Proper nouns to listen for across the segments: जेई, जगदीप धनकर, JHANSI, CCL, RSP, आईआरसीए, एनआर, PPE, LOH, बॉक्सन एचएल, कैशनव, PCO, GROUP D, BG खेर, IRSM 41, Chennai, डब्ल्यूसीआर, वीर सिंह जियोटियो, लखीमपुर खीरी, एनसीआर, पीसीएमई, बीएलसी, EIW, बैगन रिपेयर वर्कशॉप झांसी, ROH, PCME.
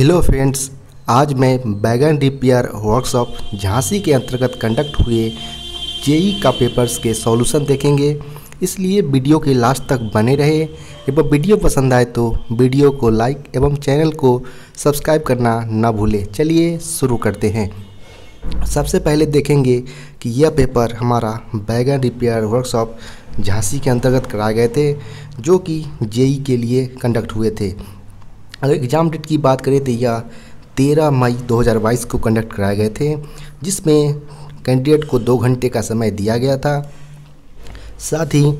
Hello friends, आज मैं बैगन रिपेयर वर्कशॉप झांसी के अंतर्गत कंडक्ट हुए जेई का पेपर्स के सॉल्यूशन देखेंगे, इसलिए वीडियो के लास्ट तक बने रहे एवं वीडियो पसंद आए तो वीडियो को लाइक एवं चैनल को सब्सक्राइब करना ना भूलें। चलिए शुरू करते हैं। सबसे पहले देखेंगे कि यह पेपर हमारा बैगन रिपेयर वर्कशॉप झांसी के अंतर्गत कराए गए थे, जो कि जेई के लिए कंडक्ट हुए थे। अगर एग्ज़ाम डेट की बात करें तो यह 13 मई 2022 को कंडक्ट कराए गए थे, जिसमें कैंडिडेट को 2 घंटे का समय दिया गया था। साथ ही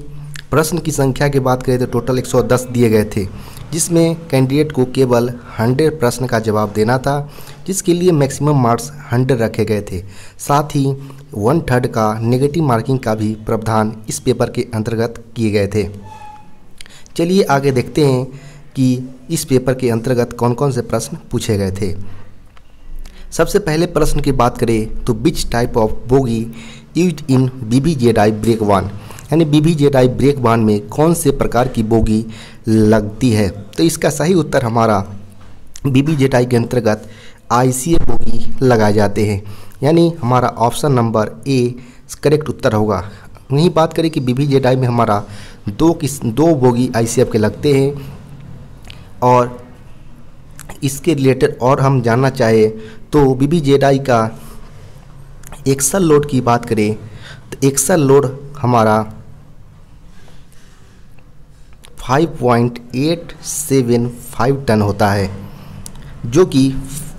प्रश्न की संख्या की बात करें तो टोटल 110 दिए गए थे, जिसमें कैंडिडेट को केवल 100 प्रश्न का जवाब देना था, जिसके लिए मैक्सिमम मार्क्स 100 रखे गए थे। साथ ही 1/3 का नेगेटिव मार्किंग का भी प्रावधान इस पेपर के अंतर्गत किए गए थे। चलिए आगे देखते हैं कि इस पेपर के अंतर्गत कौन कौन से प्रश्न पूछे गए थे। सबसे पहले प्रश्न की बात करें तो which type of bogie use in BBJDI brake one, यानी बीबीजेडीआई ब्रेक वन में कौन से प्रकार की बोगी लगती है, तो इसका सही उत्तर हमारा बीबीजेडीआई के अंतर्गत आईसीए बोगी लगाए जाते हैं, यानी हमारा ऑप्शन नंबर ए करेक्ट उत्तर होगा। वहीं बात करें कि बीबीजेडीआई में हमारा दो बोगी आईसीएफ के लगते हैं, और इसके रिलेटेड और हम जानना चाहें तो बीबीजेडीआई का एक्सल लोड की बात करें तो एक्सल लोड हमारा 5.875 टन होता है, जो कि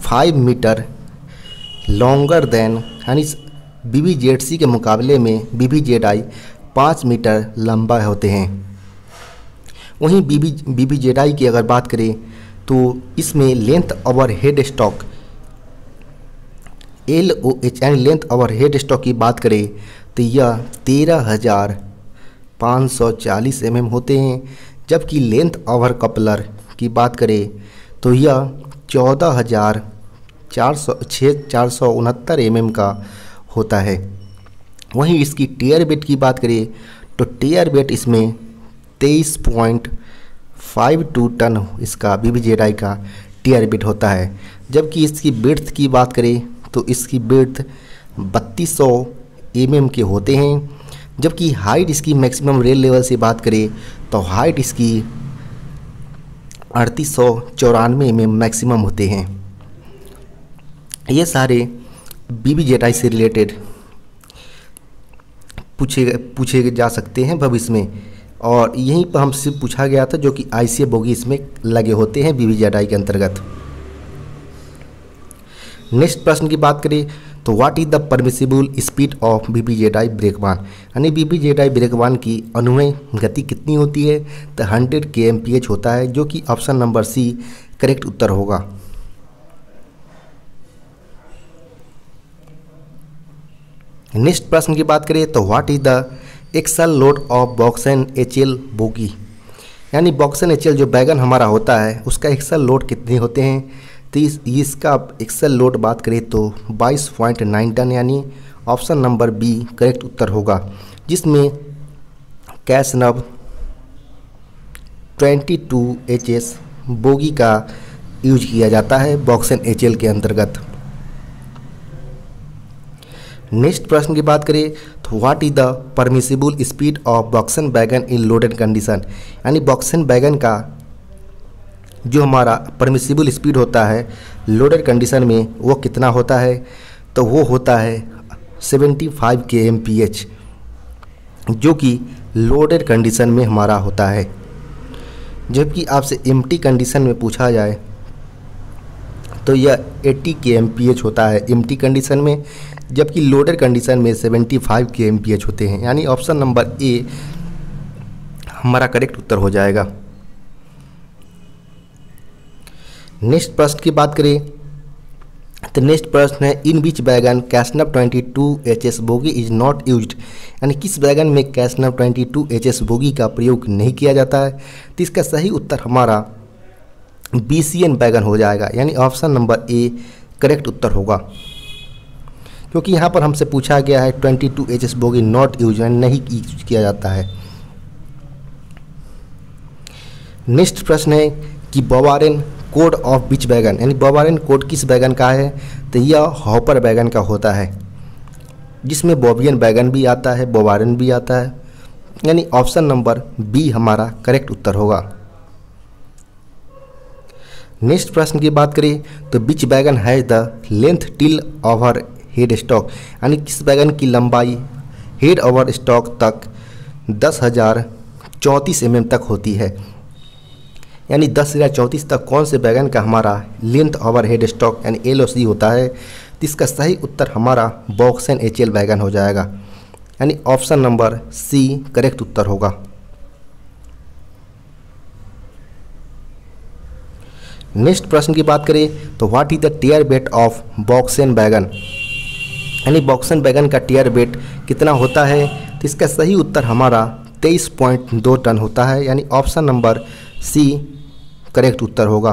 5 मीटर लॉन्गर देन, यानी बीबीजेडसी के मुकाबले में बीबीजेडीआई 5 मीटर लंबा होते हैं। वहीं बीबीजेडीआई की अगर बात करें तो इसमें length over head stock LOH, यानी लेंथ ओवर हेड स्टॉक की बात करें तो यह 13,540 mm होते हैं, जबकि लेंथ ओवर कपलर की बात करें तो यह 14,469 mm का होता है। वहीं इसकी टेयर वेट की बात करें तो टेयर वेट इसमें 23.52 टन इसका बीबीजेडीआई का टेयर बिट होता है, जबकि इसकी ब्रेथ की बात करें तो इसकी ब्रेथ 3200 mm के होते हैं, जबकि हाइट इसकी मैक्सिमम रेल लेवल से बात करें तो हाइट इसकी 3894 mm मैक्सिमम होते हैं। ये सारे बीबीजेडीआई से रिलेटेड पूछे जा सकते हैं भविष्य में, और यहीं पर हमसे पूछा गया था, जो कि आईसीएफ बोगी इसमें लगे होते हैं बीबीजेडीआई के अंतर्गत। नेक्स्ट प्रश्न की बात करें तो what is the permissible speed of BBJDI brake one, यानी बीबीजेडीआई ब्रेक वन की अनुमेय गति कितनी होती है तो 100 kmph होता है, जो कि ऑप्शन नंबर सी करेक्ट उत्तर होगा। नेक्स्ट प्रश्न की बात करें तो what is the axle load of बॉक्सन एचएल bogie, यानी बॉक्सन एचएल जो बैगन हमारा होता है उसका एक्सल लोड कितने होते हैं, तो इसका एक्सल लोड बात करें तो 22.9 टन, यानी ऑप्शन नंबर बी करेक्ट उत्तर होगा, जिसमें कैशनव 22HS बोगी का यूज किया जाता है बॉक्सन एचएल के अंतर्गत। नेक्स्ट प्रश्न की बात करें तो what is the permissible speed of BOXN wagon in loaded condition, यानी बॉक्सन बैगन का जो हमारा परमिसिबल स्पीड होता है लोडेड कंडीशन में वो कितना होता है, तो वो होता है 75 kmph, जो कि लोडेड कंडीशन में हमारा होता है। जबकि आपसे एम्प्टी कंडीशन में पूछा जाए तो यह 80 kmph होता है एम्प्टी कंडीशन में, जबकि लोडेड कंडीशन में 75 kmph होते हैं, यानी ऑप्शन नंबर ए हमारा करेक्ट उत्तर हो जाएगा। नेक्स्ट प्रश्न की बात करें तो नेक्स्ट प्रश्न है इन विच बैगन कैशनव 22HS bogie is not used, यानी किस बैगन में कैशनव 22HS बोगी का प्रयोग नहीं किया जाता है, तो इसका सही उत्तर हमारा BCN बैगन हो जाएगा, यानी ऑप्शन नंबर ए करेक्ट उत्तर होगा, क्योंकि यहाँ पर हमसे पूछा गया है 22HS बोगी नॉट यूज, नहीं यूज किया जाता है। नेक्स्ट प्रश्न है कि बोवारिन कोड ऑफ बीच बैगन यानी बोवारिन कोड किस बैगन का है, तो यह हॉपर बैगन का होता है, जिसमें बोवियन बैगन भी आता है, बोवारिन भी आता है, यानी ऑप्शन नंबर बी हमारा करेक्ट उत्तर होगा। नेक्स्ट प्रश्न की बात करें तो which wagon has the length till over head stock यानी किस बैगन की लंबाई हेड ओवर स्टॉक तक 10,034 mm तक होती है, यानी 10,034 तक कौन से बैगन का हमारा लेंथ ओवर हेड स्टॉक यानी LOC होता है, तो इसका सही उत्तर हमारा बॉक्सन HL बैगन हो जाएगा, यानी ऑप्शन नंबर सी करेक्ट उत्तर होगा। नेक्स्ट प्रश्न की बात करें तो what is the tare weight of BOXN wagon यानी बॉक्सन बैगन का टियर वेट कितना होता है, तो इसका सही उत्तर हमारा 23.2 टन होता है, यानी ऑप्शन नंबर सी करेक्ट उत्तर होगा।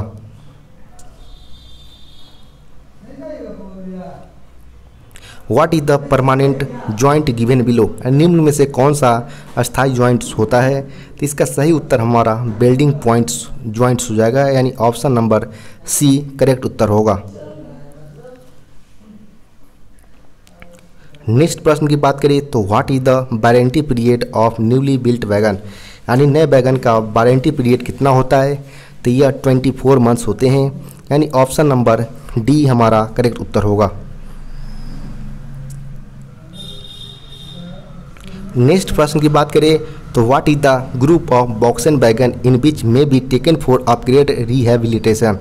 What is the permanent joint given below निम्न में से कौन सा अस्थायी जॉइंट्स होता है, तो इसका सही उत्तर हमारा बिल्डिंग पॉइंट्स जॉइंट्स हो जाएगा, यानी ऑप्शन नंबर सी करेक्ट उत्तर होगा। नेक्स्ट प्रश्न की बात करें तो what is the warranty period of newly built wagon यानी नए वैगन का वारंटी पीरियड कितना होता है, तो यह 24 मंथ्स होते हैं, यानी ऑप्शन नंबर डी हमारा करेक्ट उत्तर होगा। नेक्स्ट प्रश्न की बात करें तो what is the group of BOXN wagon in which may be taken for upgrade rehabilitation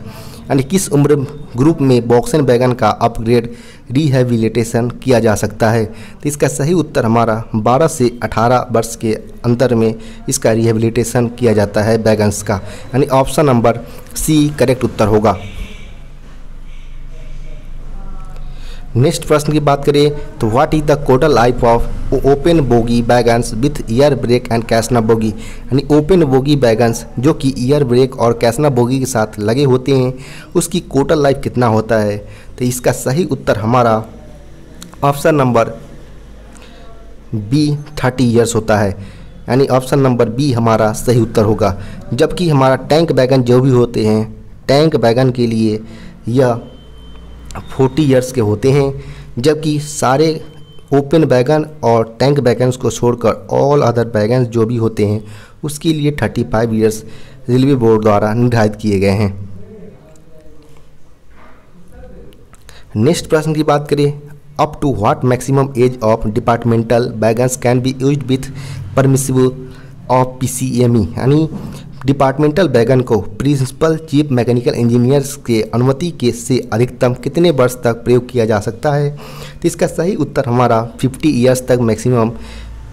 यानी किस उम्र ग्रुप में बॉक्सन वैगन का अपग्रेड रिहेबिलिटेशन किया जा सकता है, तो इसका सही उत्तर हमारा 12 से 18 वर्ष के अंतर में इसका रिहेबिलिटेशन किया जाता है वैगन्स का, यानी ऑप्शन नंबर सी करेक्ट उत्तर होगा। नेक्स्ट प्रश्न की बात करें तो what is the total life of open bogie wagons with air brake and कैशनव बोगी यानी ओपन बोगी बैगन्स जो कि ईयर ब्रेक और कैशनव बोगी के साथ लगे होते हैं उसकी टोटल लाइफ कितना होता है, तो इसका सही उत्तर हमारा ऑप्शन नंबर बी 30 ईयर्स होता है, यानी ऑप्शन नंबर बी हमारा सही उत्तर होगा। जबकि हमारा टैंक बैगन जो भी होते हैं टैंक बैगन के लिए यह 40 ईयर्स के होते हैं, जबकि सारे ओपन बैगन और टैंक बैगन्स को छोड़कर ऑल अदर बैगन्स जो भी होते हैं उसके लिए 35 ईयर्स रेलवे बोर्ड द्वारा निर्धारित किए गए हैं। नेक्स्ट प्रश्न की बात करें up to what maximum age of departmental wagons can be used with permissible of PCME यानी डिपार्टमेंटल बैगन को प्रिंसिपल चीफ मैकेनिकल इंजीनियर्स के अनुमति के से अधिकतम कितने वर्ष तक प्रयोग किया जा सकता है, तो इसका सही उत्तर हमारा 50 ईयर्स तक मैक्सिमम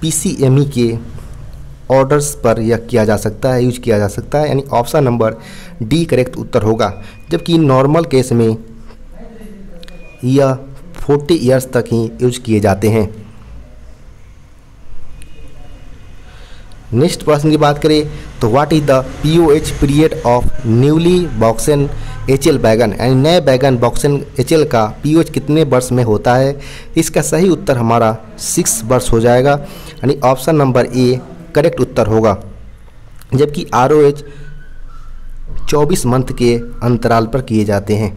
PCME के ऑर्डर्स पर यह किया जा सकता है यूज किया जा सकता है, यानी ऑप्शन नंबर डी करेक्ट उत्तर होगा। जबकि नॉर्मल केस में यह 40 ईयर्स तक ही यूज किए जाते हैं। नेक्स्ट प्रश्न की बात करें तो what is the POH period of newly BOXN HL wagon यानी नए बैगन बॉक्सन HL का POH कितने वर्ष में होता है, इसका सही उत्तर हमारा 6 वर्ष हो जाएगा, यानी ऑप्शन नंबर ए करेक्ट उत्तर होगा। जबकि ROH 24 मंथ के अंतराल पर किए जाते हैं।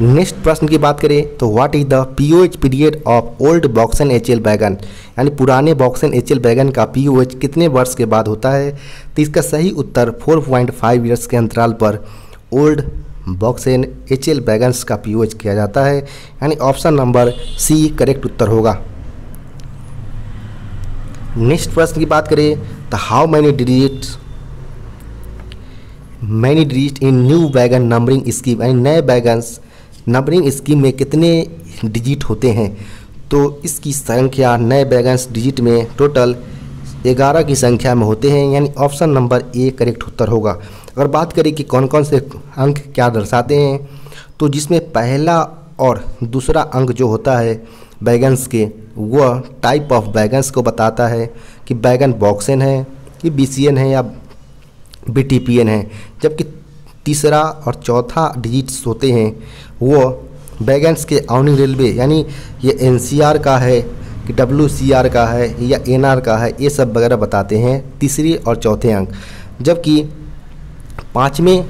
नेक्स्ट प्रश्न की बात करें तो what is the POH period of old BOXN HL wagon यानी पुराने बॉक्सन HL बैगन का POH कितने वर्ष के बाद होता है, तो इसका सही उत्तर 4.5 ईयर्स के अंतराल पर ओल्ड बॉक्सन HL बैगन्स का POH किया जाता है, यानी ऑप्शन नंबर सी करेक्ट उत्तर होगा। नेक्स्ट प्रश्न की बात करें तो how many digit in new wagon numbering scheme यानी नए बैगन्स नंबरिंग स्कीम में कितने डिजिट होते हैं, तो इसकी संख्या नए बैगन्स डिजिट में टोटल 11 की संख्या में होते हैं, यानी ऑप्शन नंबर ए करेक्ट उत्तर होगा। अगर बात करें कि कौन कौन से अंक क्या दर्शाते हैं, तो जिसमें पहला और दूसरा अंक जो होता है बैगन्स के वह टाइप ऑफ बैगन्स को बताता है कि बैगन बॉक्सन है कि BCN है या BTPN है। जबकि तीसरा और चौथा डिजिट्स होते हैं वो बैगन्स के ऑनिंग रेलवे यानी ये NCR का है कि डब्ल्यूसीआर का है या एनआर का है, ये सब वगैरह बताते हैं तीसरे और चौथे अंक। जबकि पाँचवें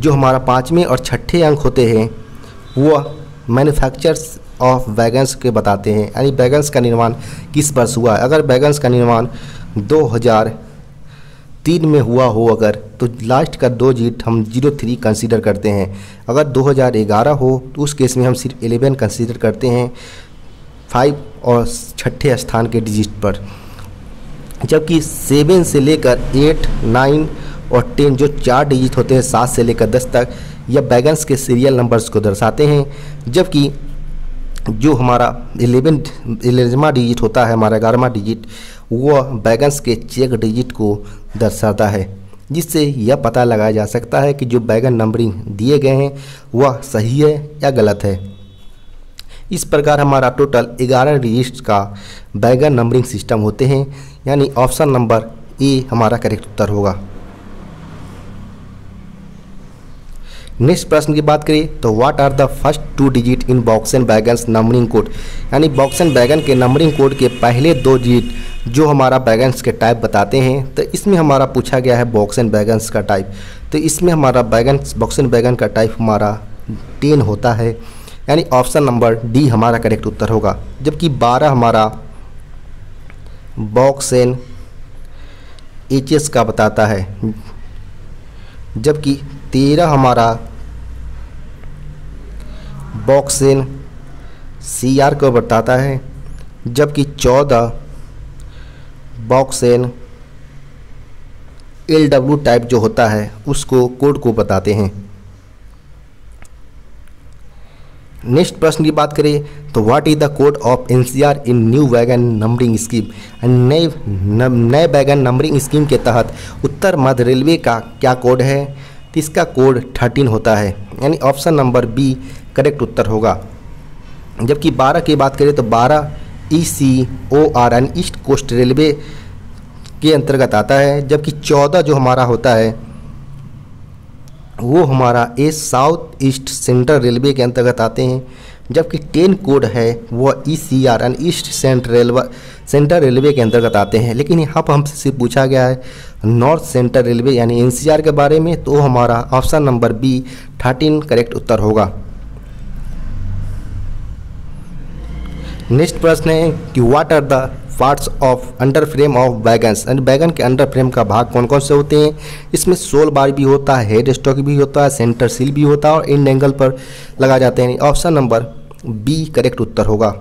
जो हमारा पाँचवें और छठे अंक होते हैं वह मैन्युफैक्चर्स ऑफ वैगन्स के बताते हैं, यानी वैगन्स का निर्माण किस वर्ष हुआ है। अगर वैगन्स का निर्माण 2003 में हुआ हो अगर, तो लास्ट का 2 हम 03 कंसीडर करते हैं। अगर 2011 हो तो उस केस में हम सिर्फ 11 कंसीडर करते हैं 5 और छठे स्थान के डिजिट पर। जबकि 7 से लेकर 8, 9 और 10 जो 4 डिजिट होते हैं 7 से लेकर 10 तक, यह वैगन्स के सीरियल नंबर्स को दर्शाते हैं। जबकि जो हमारा 11वां डिजिट होता है, हमारा 11वां डिजिट, वह वैगन्स के चेक डिजिट को दर्शाता है, जिससे यह पता लगाया जा सकता है कि जो वैगन नंबरिंग दिए गए हैं वह सही है या गलत है। इस प्रकार हमारा टोटल 11 डिजिट का वैगन नंबरिंग सिस्टम होते हैं, यानी ऑप्शन नंबर ए हमारा करेक्ट उत्तर होगा। नेक्स्ट प्रश्न की बात करें तो what are the first 2 digit in BOXN wagons numbering code, यानी बॉक्सन वैगन के नंबरिंग कोड के पहले 2 डिजिट जो हमारा वैगन्स के टाइप बताते हैं। तो इसमें हमारा पूछा गया है बॉक्सन वैगन्स का टाइप, तो इसमें हमारा बॉक्सन वैगन का टाइप हमारा 10 होता है, यानी ऑप्शन नंबर डी हमारा करेक्ट उत्तर होगा। जबकि 12 हमारा बॉक्सन एचएल का बताता है, जबकि 13 हमारा बॉक्सन सीआर को बताता है, जबकि 14 बॉक्सन एलडब्ल्यू टाइप जो होता है उसको कोड को बताते हैं। नेक्स्ट प्रश्न की बात करें तो what is the code of एनसीआर in new wagon numbering scheme, नए वैगन नंबरिंग स्कीम के तहत उत्तर मध्य रेलवे का क्या कोड है, तो इसका कोड 13 होता है, यानी ऑप्शन नंबर बी करेक्ट उत्तर होगा। जबकि 12 की बात करें तो 12 ECOR and East Coast Railway के अंतर्गत आता है, जबकि 14 जो हमारा होता है वो हमारा a South East Central Railway के अंतर्गत आते हैं, जबकि 10 कोड है वह ECR and East Central Railway के अंतर्गत आते हैं। लेकिन यहाँ पर हमसे पूछा गया है नॉर्थ सेंट्रल रेलवे यानी एनसीआर के बारे में, तो हमारा ऑप्शन नंबर बी 13 करेक्ट उत्तर होगा। नेक्स्ट प्रश्न है कि what are the parts of under frame of wagons, and wagon के अंडर फ्रेम का भाग कौन कौन से होते हैं। इसमें सोल बार भी होता है, हेड स्टॉक भी होता है, सेंटर सील भी होता है और एंड एंगल पर लगा जाते हैं। ऑप्शन नंबर बी करेक्ट उत्तर होगा।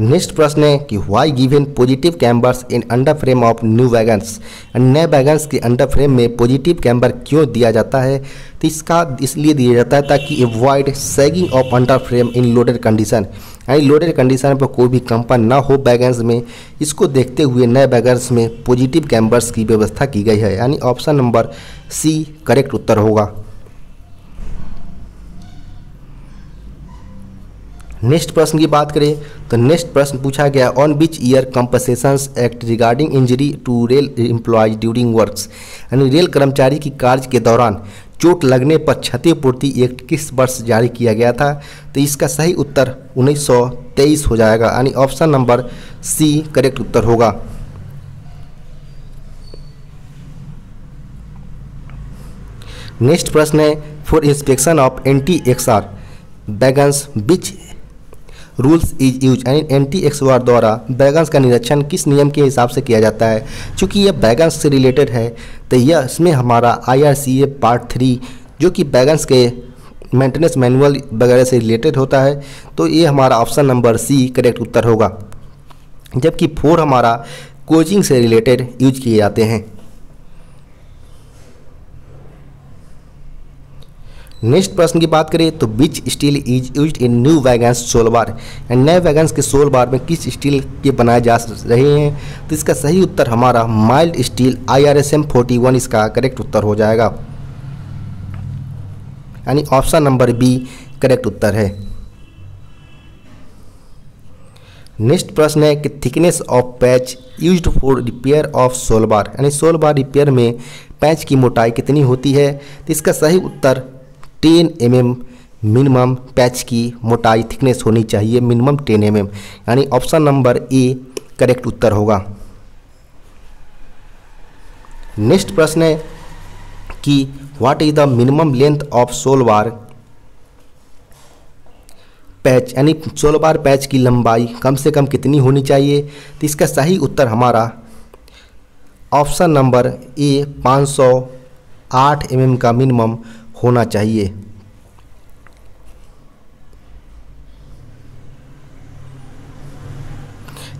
नेक्स्ट प्रश्न है कि why given positive cambers in under frame of new wagons, नए वैगन्स के अंडर फ्रेम में पॉजिटिव कैम्बर क्यों दिया जाता है, तो इसका इसलिए दिया जाता है ताकि avoid sagging of under frame in loaded condition, यानी लोडेड कंडीशन पर कोई भी कंपन ना हो वैगन्स में, इसको देखते हुए नए वैगन्स में पॉजिटिव कैम्बर्स की व्यवस्था की गई है, यानी ऑप्शन नंबर सी करेक्ट उत्तर होगा। नेक्स्ट प्रश्न की बात करें तो नेक्स्ट प्रश्न पूछा गया on which year compensations act regarding injury to rail employees during works, यानी रेल कर्मचारी की कार्य के दौरान चोट लगने पर क्षतिपूर्ति एक्ट किस वर्ष जारी किया गया था, तो इसका सही उत्तर 1923 हो जाएगा, यानी ऑप्शन नंबर सी करेक्ट उत्तर होगा। नेक्स्ट प्रश्न है for inspection of anti XR wagons which rules is use, यानी एनटीएक्सआर द्वारा वैगन्स का निरीक्षण किस नियम के हिसाब से किया जाता है। चूँकि यह वैगन्स से रिलेटेड है तो यह इसमें हमारा आईआरसीए पार्ट 3 जो कि वैगन्स के मेंटेनेंस मैनुअल वगैरह से रिलेटेड होता है, तो ये हमारा ऑप्शन नंबर सी करेक्ट उत्तर होगा। जबकि 4 हमारा कोचिंग से रिलेटेड यूज किए जाते हैं। नेक्स्ट प्रश्न की बात करें तो which steel is used in new wagons sole bar, and नए वैगन्स के सोल बार में किस स्टील के बनाए जा रहे हैं, तो इसका सही उत्तर हमारा माइल्ड स्टील IRSM 41 इसका करेक्ट उत्तर हो जाएगा, यानी ऑप्शन नंबर बी करेक्ट उत्तर है। नेक्स्ट प्रश्न है कि thickness of patch used for repair of sole bar, यानी सोल बार रिपेयर में पैच की मोटाई कितनी होती है, तो इसका सही उत्तर 10 mm मिनिमम पैच की मोटाई थिकनेस होनी चाहिए, मिनिमम 10 mm, यानी ऑप्शन नंबर ए करेक्ट उत्तर होगा। नेक्स्ट प्रश्न है कि what is the minimum length of सोलवार patch, यानी सोलवार पैच की लंबाई कम से कम कितनी होनी चाहिए। तो इसका सही उत्तर हमारा ऑप्शन नंबर ए 508 mm का मिनिमम होना चाहिए।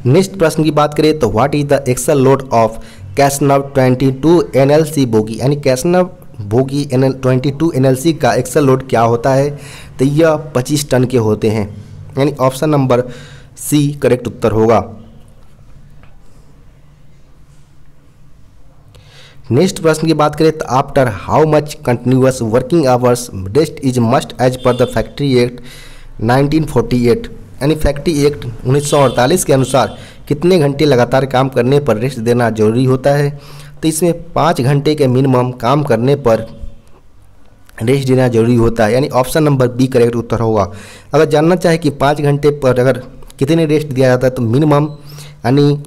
नेक्स्ट प्रश्न की बात करें तो what is the axle load of कैशनव 22 एनएलसी बोगी, यानी कैशनव बोगी 22 एनएलसी का एक्सल लोड क्या होता है। तो यह 25 टन के होते हैं, यानी ऑप्शन नंबर सी करेक्ट उत्तर होगा। नेक्स्ट प्रश्न की बात करें तो after how much continuous working hours rest is must as per the factory act 1948, यानी फैक्ट्री एक्ट 1948 के अनुसार कितने घंटे लगातार काम करने पर रेस्ट देना जरूरी होता है। तो इसमें 5 घंटे के मिनिमम काम करने पर रेस्ट देना जरूरी होता है, यानी ऑप्शन नंबर बी करेक्ट उत्तर होगा। अगर जानना चाहे कि 5 घंटे पर अगर कितने रेस्ट दिया जाता है तो मिनिमम यानी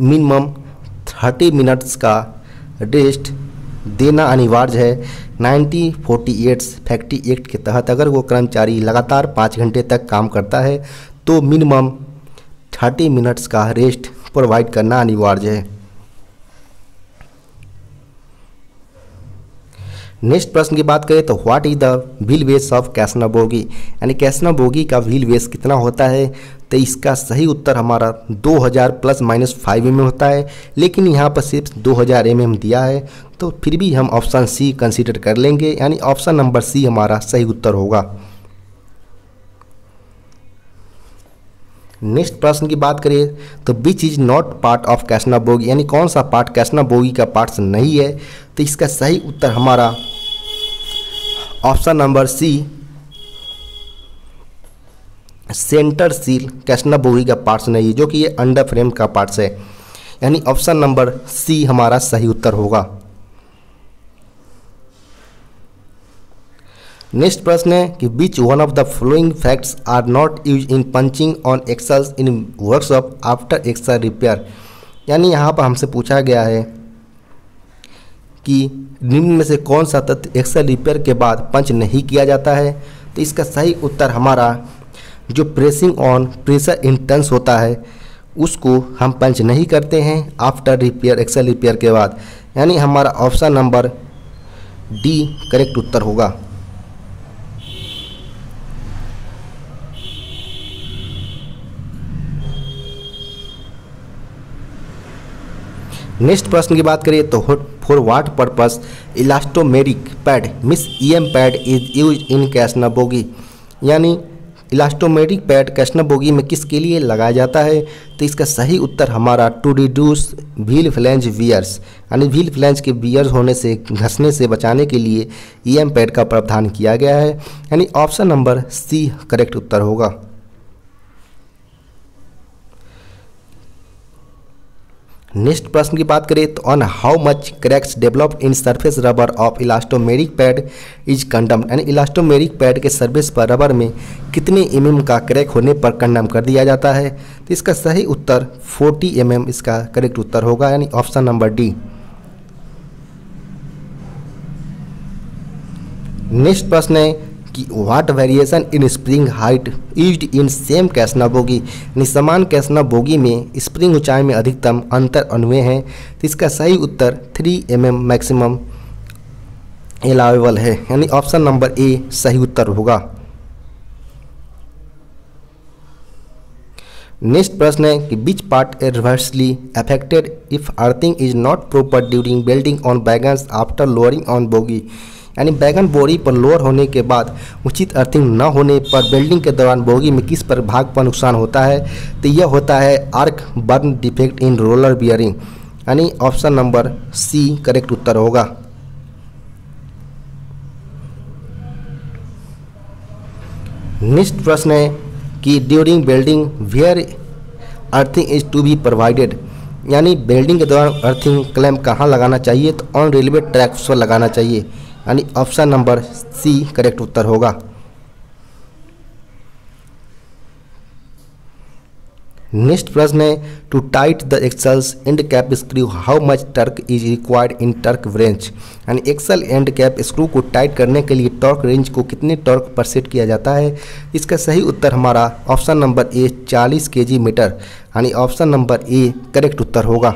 मिनिमम 30 मिनट्स का रेस्ट देना अनिवार्य है 1948 फैक्ट्री एक्ट के तहत। अगर वो कर्मचारी लगातार 5 घंटे तक काम करता है तो मिनिमम 30 मिनट्स का रेस्ट प्रोवाइड करना अनिवार्य है। नेक्स्ट प्रश्न की बात करें तो what is the wheel base of कैशनव बोगी, यानी कैशनव बोगी का व्हील बेस कितना होता है। तो इसका सही उत्तर हमारा 2000 ± 5 mm होता है, लेकिन यहाँ पर सिर्फ 2000 mm दिया है, तो फिर भी हम ऑप्शन सी कंसीडर कर लेंगे, यानी ऑप्शन नंबर सी हमारा सही उत्तर होगा। नेक्स्ट प्रश्न की बात करें तो which is not part of कैशनव बोगी, यानी कौन सा पार्ट कैशनव बोगी का पार्ट्स नहीं है। तो इसका सही उत्तर हमारा option number C centre sill कैशनव बोगी का पार्ट्स नहीं है, जो कि ये अंडर फ्रेम का पार्ट्स है, यानी ऑप्शन नंबर सी हमारा सही उत्तर होगा। नेक्स्ट प्रश्न है कि which one of the following facts are not use in punching on axles in workshop after axle repair, यानी यहाँ पर हमसे पूछा गया है कि निम्न में से कौन सा तत्व एक्सल रिपेयर के बाद पंच नहीं किया जाता है। तो इसका सही उत्तर हमारा जो प्रेसिंग ऑन प्रेशर इंटेंस होता है उसको हम पंच नहीं करते हैं आफ्टर रिपेयर, एक्सल रिपेयर के बाद, यानी हमारा ऑप्शन नंबर डी करेक्ट उत्तर होगा। नेक्स्ट प्रश्न की बात करें तो for what purpose elastomeric pad miss EM pad is use in कैशनव bogie, यानी इलास्टोमेरिक पैड कैशनव बोगी में किसके लिए लगाया जाता है। तो इसका सही उत्तर हमारा to reduce wheel flange wears, यानी व्हील फ्लैंज के वियर्स होने से, घसने से बचाने के लिए ईएम पैड का प्रावधान किया गया है, यानी ऑप्शन नंबर सी करेक्ट उत्तर होगा। नेक्स्ट प्रश्न की बात करें तो on how much cracks developed in surface rubber of elastomeric pad is condemned, यानी इलास्टोमेरिक पैड के सरफेस पर रबर में कितने mm का क्रैक होने पर कंडम कर दिया जाता है। तो इसका सही उत्तर 40 mm इसका करेक्ट उत्तर होगा, यानी ऑप्शन नंबर डी। नेक्स्ट प्रश्न है कि what variation in spring height used in same कैशनव bogie, समान कैशनव बोगी में स्प्रिंग ऊंचाई में अधिकतम अंतर अनुमेय है। तो इसका सही उत्तर 3 mm मैक्सिमम एलावेबल है, यानी ऑप्शन नंबर ए सही उत्तर होगा। नेक्स्ट प्रश्न है कि which part adversely affected if earthing is not proper during building on wagons after lowering on bogie, यानी बैगन बोरी पर लोअर होने के बाद उचित अर्थिंग न होने पर वेल्डिंग के दौरान बोगी में किस पर भाग पर नुकसान होता है। तो यह होता है arc burn defect in roller bearing, यानी ऑप्शन नंबर सी करेक्ट उत्तर होगा। नेक्स्ट प्रश्न है कि during welding where earthing is to be provided, यानी वेल्डिंग के दौरान अर्थिंग क्लैंप कहाँ लगाना चाहिए। तो ऑन रेलवे ट्रैक्स पर लगाना चाहिए, यानी ऑप्शन नंबर सी करेक्ट उत्तर होगा। नेक्स्ट प्रश्न है, to tight the axles end cap screw how much torque is required in torque range, यानी एक्सल एंड कैप स्क्रू को टाइट करने के लिए टॉर्क रेंज को कितने टॉर्क पर सेट किया जाता है। इसका सही उत्तर हमारा ऑप्शन नंबर ए 40 kg/m, यानी ऑप्शन नंबर ए करेक्ट उत्तर होगा।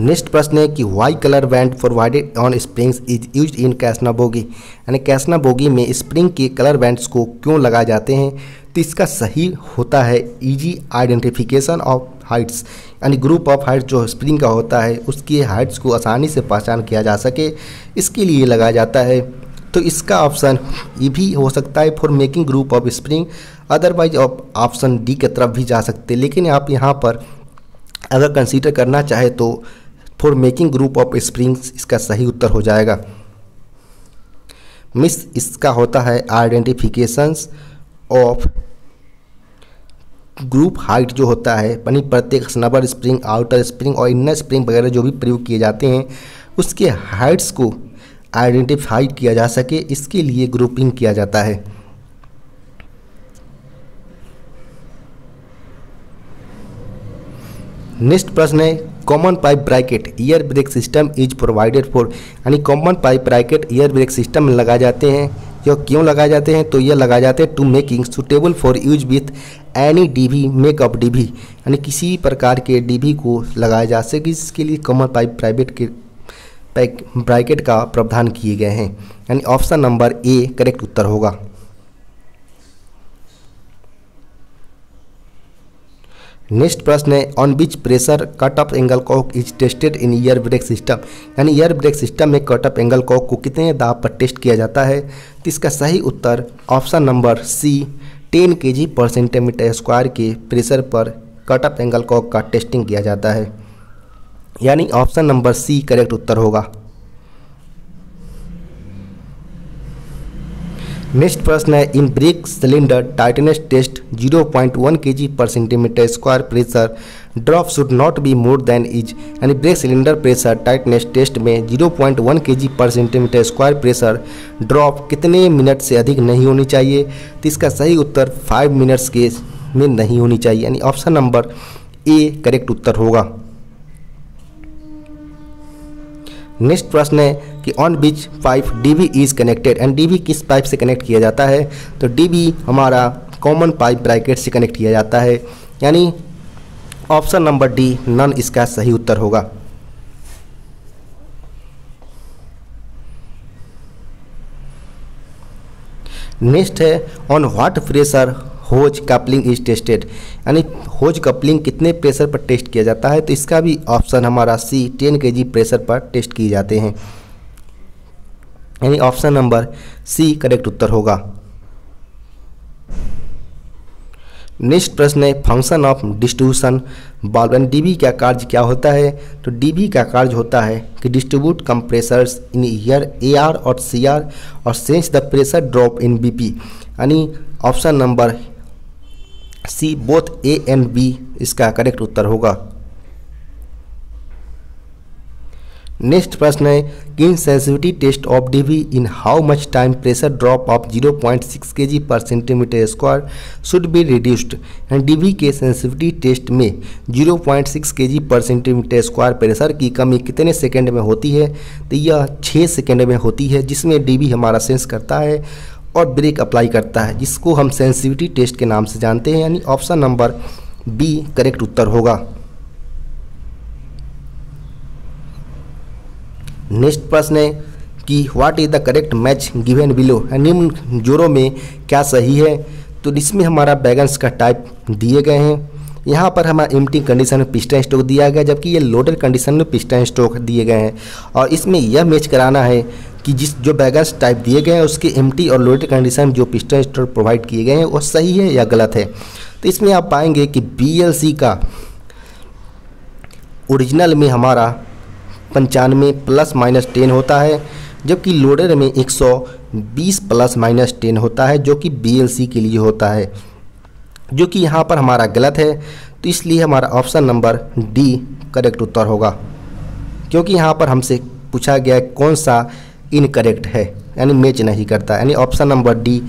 नेक्स्ट प्रश्न है कि why colour band provided on springs is use in कैशनव bogie, यानी कैशनव बोगी में स्प्रिंग के कलर बैंड्स को क्यों लगाए जाते हैं। तो इसका सही होता है इजी आइडेंटिफिकेशन ऑफ हाइट्स, यानी ग्रुप ऑफ हाइट्स जो स्प्रिंग का होता है उसकी हाइट्स को आसानी से पहचान किया जा सके, इसके लिए लगाया जाता है। तो इसका ऑप्शन ये भी हो सकता है for making group of spring, otherwise option D की तरफ भी जा सकते। लेकिन आप यहाँ पर अगर कंसीडर करना चाहे तो for making group of springs इसका सही उत्तर हो जाएगा। मिस इसका होता है आइडेंटिफिकेशंस ऑफ ग्रुप हाइट जो होता है, यानी प्रत्येक स्नबर स्प्रिंग, आउटर स्प्रिंग और इनर स्प्रिंग वगैरह जो भी प्रयोग किए जाते हैं उसके हाइट्स को आइडेंटिफाई किया जा सके, इसके लिए ग्रुपिंग किया जाता है। नेक्स्ट प्रश्न है, common pipe bracket air brake system is provided for, यानी common pipe bracket air brake system में लगाए जाते हैं। यह क्यों लगाए जाते हैं? तो यह लगाए जाते हैं to making suitable for use with any DV makeup DV, यानी किसी प्रकार के डीवी को लगाया जा सके, इसके लिए कॉमन पाइप ब्रैकेट का प्रावधान किए गए हैं, यानी ऑप्शन नंबर ए करेक्ट उत्तर होगा। नेक्स्ट प्रश्न है, on which pressure cut off angle cock is tested in air brake system, यानी एयर ब्रेक सिस्टम में कट ऑफ एंगल कॉक को कितने दाब पर टेस्ट किया जाता है। तो इसका सही उत्तर ऑप्शन नंबर सी 10 kg/cm² के प्रेशर पर कट ऑफ एंगल कॉक का टेस्टिंग किया जाता है, यानी ऑप्शन नंबर सी करेक्ट उत्तर होगा। नेक्स्ट प्रश्न है, in brake cylinder tightness test 0.1 kg/cm² pressure drop should not be more than is, यानी brake cylinder pressure tightness test में 0.1 kg/cm² प्रेशर ड्रॉप कितने मिनट से अधिक नहीं होनी चाहिए। तो इसका सही उत्तर 5 मिनट्स के में नहीं होनी चाहिए, यानी ऑप्शन नंबर ए करेक्ट उत्तर होगा। नेक्स्ट प्रश्न है कि on which pipe DV is connected, and DV किस पाइप से कनेक्ट किया जाता है। तो डीवी हमारा कॉमन पाइप ब्रैकेट से कनेक्ट किया जाता है, यानी ऑप्शन नंबर डी नन इसका सही उत्तर होगा। नेक्स्ट है, on what pressure hose coupling is tested, यानी होज कपलिंग कितने प्रेशर पर टेस्ट किया जाता है। तो इसका भी ऑप्शन हमारा सी 10 kg प्रेशर पर टेस्ट किए जाते हैं, यानी ऑप्शन नंबर सी करेक्ट उत्तर होगा। नेक्स्ट प्रश्न है, फंक्शन ऑफ डिस्ट्रीब्यूशन वाल्व, यानी डीबी का कार्य क्या होता है। तो डीबी का कार्य होता है कि distribute compressors in air AR और सीआर और sense the pressure drop in BP, यानी option number C both A and B इसका करेक्ट उत्तर होगा। नेक्स्ट प्रश्न है कि in sensitivity test of DV in how much time pressure drop of 0.6 kg/cm² should be reduced, and DV के sensitivity test में 0.6 kg/cm² pressure की कमी कितने सेकंड में होती है। तो यह 6 सेकंड में होती है, जिसमें डीवी हमारा सेंस करता है और ब्रेक अप्लाई करता है, जिसको हम सेंसिटिविटी टेस्ट के नाम से जानते हैं, यानी ऑप्शन नंबर बी करेक्ट उत्तर होगा। नेक्स्ट प्रश्न है कि what is the correct match given below, निम्न जोड़ों में क्या सही है। तो इसमें हमारा बैगन्स का टाइप दिए गए हैं, यहाँ पर हमारा एम्प्टी कंडीशन में पिस्टन स्ट्रोक दिया गया, जबकि ये लोडेड कंडीशन में पिस्टन स्ट्रोक दिए गए हैं। और इसमें यह मैच कराना है कि जिस जो बैगन्स टाइप दिए गए हैं उसके एम्प्टी और लोडेड कंडीशन में जो पिस्टन स्ट्रोक प्रोवाइड किए गए हैं वो सही है या गलत है। तो इसमें आप पाएंगे कि बीएलसी का ओरिजिनल में हमारा 95 ± 10 होता है, जबकि लोडर में 120 ± 10 होता है, जो कि बीएलसी के लिए होता है, जो कि यहाँ पर हमारा गलत है। तो इसलिए हमारा ऑप्शन नंबर डी करेक्ट उत्तर होगा। क्योंकि यहाँ पर हमसे पूछा गया कौन सा इनकरेक्ट है, यानी मैच नहीं करता, यानी ऑप्शन नंबर डी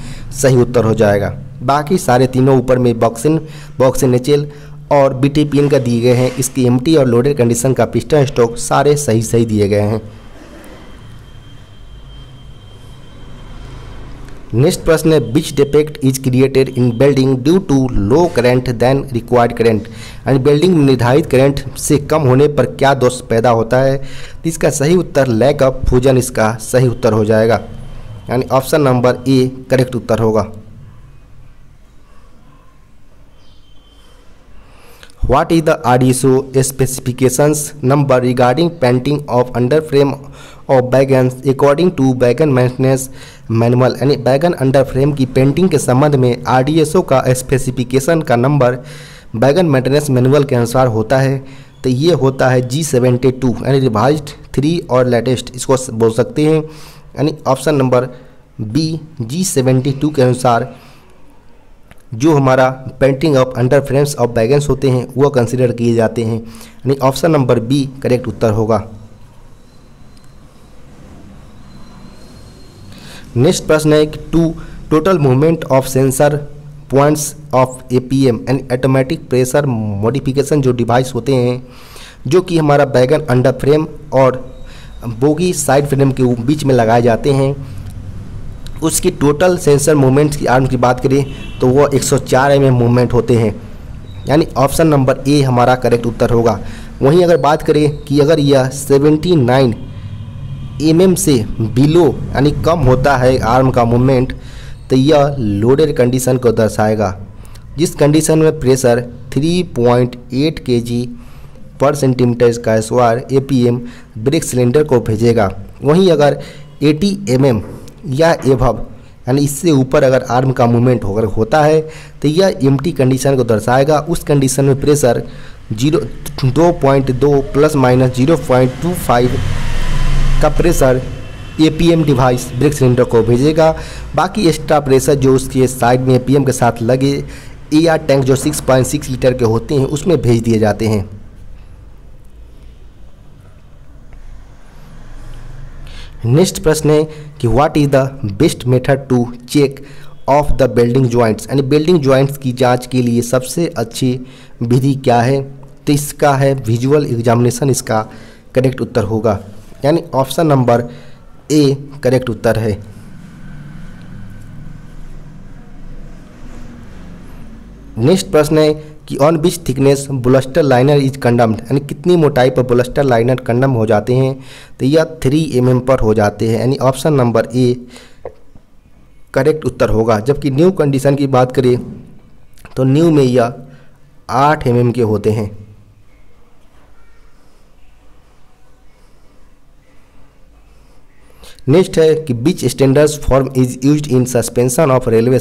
सही उत्तर हो जाएगा। बाकी सारे तीनों ऊपर में बॉक्सन एचएल और बीटीपी इनका दिए गए हैं, इसकी एमटी और लोडेड कंडीशन का पिस्टन स्ट्रोक सारे सही दिए गए हैं। नेक्स्ट प्रश्न है, which defect is created in building due to low current then required current, यानी बिल्डिंग में निर्धारित करंट से कम होने पर क्या दोष पैदा होता है। इसका सही उत्तर लैक ऑफ फ्यूजन इसका सही उत्तर हो जाएगा, यानी ऑप्शन नंबर ए करेक्ट उत्तर होगा। What is the RDSO specifications number regarding painting of under frame और wagon according to wagon maintenance manual, यानी बैगन अंडर फ्रेम की पेंटिंग के संबंध में आरडीएसओ का स्पेसिफिकेशन का नंबर बैगन मेंटेनेंस मैनुअल के अनुसार होता है, तो ये होता है G72, यानी रिवाइज्ड 3 और लेटेस्ट इसको बोल सकते हैं, यानी ऑप्शन नंबर बी G72 के अनुसार जो हमारा painting of under frames of wagons होते हैं वह कंसिडर किए जाते हैं, यानी ऑप्शन नंबर बी करेक्ट उत्तर होगा। नेक्स्ट प्रश्न है कि total movement of sensor points of APM and automatic pressure modification जो डिवाइस होते हैं जो कि हमारा बैगन अंडर फ्रेम और बोगी साइड फ्रेम के बीच में लगाए जाते हैं, उसकी टोटल सेंसर मूवमेंट्स की आर्म की बात करें तो वो 104 mm मूवमेंट होते हैं, यानी ऑप्शन नंबर ए हमारा करेक्ट उत्तर होगा। वहीं अगर बात करें कि अगर यह 79 mm से बिलो यानी कम होता है आर्म का मूवमेंट, तो यह लोडेड कंडीशन को दर्शाएगा, जिस कंडीशन में pressure 3.8 kg/cm² APM break cylinder को भेजेगा। वहीं अगर 80 mm या एभव यानी इससे ऊपर अगर आर्म का मूवमेंट होकर होता है तो यह एम्प्टी कंडीशन को दर्शाएगा, उस कंडीशन में प्रेशर 2.2 ±0.25 का pressure APM device brake cylinder को भेजेगा। बाकी एक्स्ट्रा प्रेशर जो उसके साइड में एपीएम के साथ लगे एआर टैंक जो 6.6 लीटर के होते हैं उसमें भेज दिए जाते हैं। नेक्स्ट प्रश्न है कि what is the best method to check of the building joints, यानी बिल्डिंग ज्वाइंट्स की जांच के लिए सबसे अच्छी विधि क्या है, तो इसका है विजुअल एग्जामिनेशन इसका करेक्ट उत्तर होगा, यानी ऑप्शन नंबर ए करेक्ट उत्तर है। नेक्स्ट प्रश्न है कि on which thickness bolster liner is condemned, यानी कितनी मोटाई पर बुलस्टर लाइनर कंडम हो जाते हैं, तो यह 3 mm पर हो जाते हैं, यानी ऑप्शन नंबर ए करेक्ट उत्तर होगा। जबकि न्यू कंडीशन की बात करें तो न्यू में यह 8 mm के होते हैं। नेक्स्ट है कि which standards form is used in suspension of railway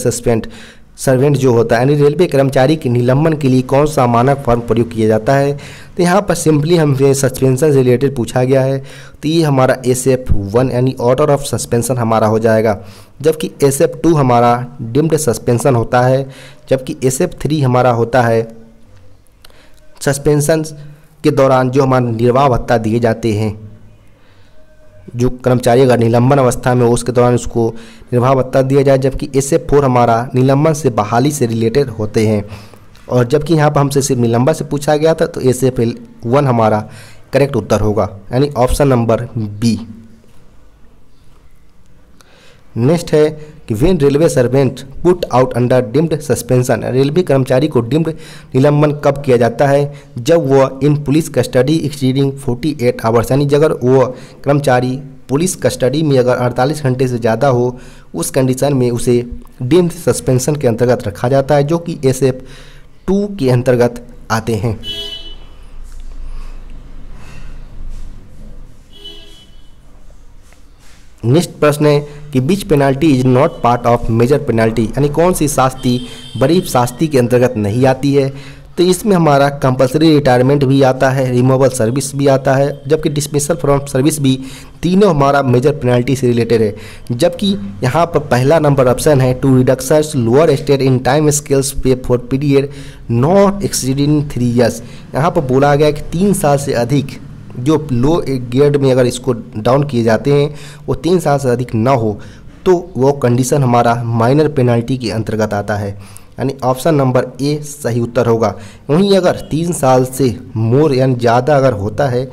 servant जो होता है, यानी रेलवे कर्मचारी के निलंबन के लिए कौन सा मानक फॉर्म प्रयोग किया जाता है, तो यहाँ पर सिंपली हमसे सस्पेंशन से रिलेटेड पूछा गया है, तो ये हमारा SF1 यानी ऑर्डर ऑफ सस्पेंशन हमारा हो जाएगा। जबकि SF2 हमारा डिम्ड सस्पेंशन होता है, जबकि SF3 हमारा होता है सस्पेंशन के दौरान जो हमारे निर्वाह भत्ता दिए जाते हैं, जो कर्मचारी अगर निलंबन अवस्था में हो उसके दौरान उसको निर्वाह भत्ता दिया जाए। जबकि SF4 हमारा निलंबन से बहाली से रिलेटेड होते हैं, और जबकि यहाँ पर हमसे सिर्फ निलंबन से पूछा गया था, तो SF1 हमारा करेक्ट उत्तर होगा, यानी ऑप्शन नंबर बी। नेक्स्ट है कि when railway servant put out under deemed suspension, railway कर्मचारी को डिम्ड निलंबन कब किया जाता है, जब वह in police custody exceeding 48 hours, यानी अगर वह कर्मचारी पुलिस कस्टडी में अगर 48 घंटे से ज़्यादा हो उस कंडीशन में उसे डिम्ड सस्पेंशन के अंतर्गत रखा जाता है, जो कि SF2 के अंतर्गत आते हैं। नेक्स्ट प्रश्न है कि which penalty is not part of major penalty, यानी कौन सी शास्ति बड़ी शास्ति के अंतर्गत नहीं आती है, तो इसमें हमारा कंपलसरी रिटायरमेंट भी आता है, रिमूवल सर्विस भी आता है, जबकि डिसमिसल फ्रॉम सर्विस भी, तीनों हमारा मेजर पेनाल्टी से रिलेटेड है। जबकि यहाँ पर पहला नंबर ऑप्शन है to reductions lower state in time scales pay for period not exceeding 3 years, यहाँ पर बोला गया कि 3 साल से अधिक जो लो ग्रेड में अगर इसको डाउन किए जाते हैं वो 3 साल से अधिक ना हो तो वो कंडीशन हमारा माइनर पेनल्टी के अंतर्गत आता है, यानी ऑप्शन नंबर ए सही उत्तर होगा। वहीं अगर 3 साल से मोर यानी ज़्यादा अगर होता है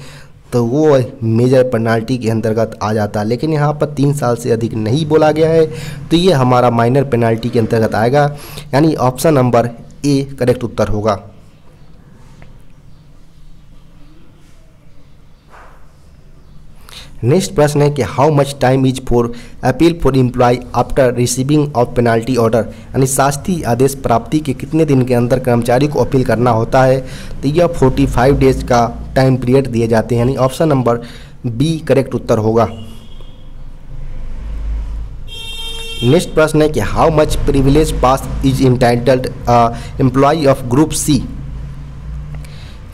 तो वो मेजर पेनल्टी के अंतर्गत आ जाता है, लेकिन यहाँ पर 3 साल से अधिक नहीं बोला गया है तो ये हमारा माइनर पेनल्टी के अंतर्गत आएगा, यानी ऑप्शन नंबर ए करेक्ट उत्तर होगा। नेक्स्ट प्रश्न है कि how much time is for appeal for employ after receiving of penalty order, यानी शास्ति आदेश प्राप्ति के कितने दिन के अंदर कर्मचारी को अपील करना होता है, तो यह 45 डेज का टाइम पीरियड दिए जाते हैं, यानी ऑप्शन नंबर बी करेक्ट उत्तर होगा। नेक्स्ट प्रश्न है कि how much privilege pass is entitled employ of group C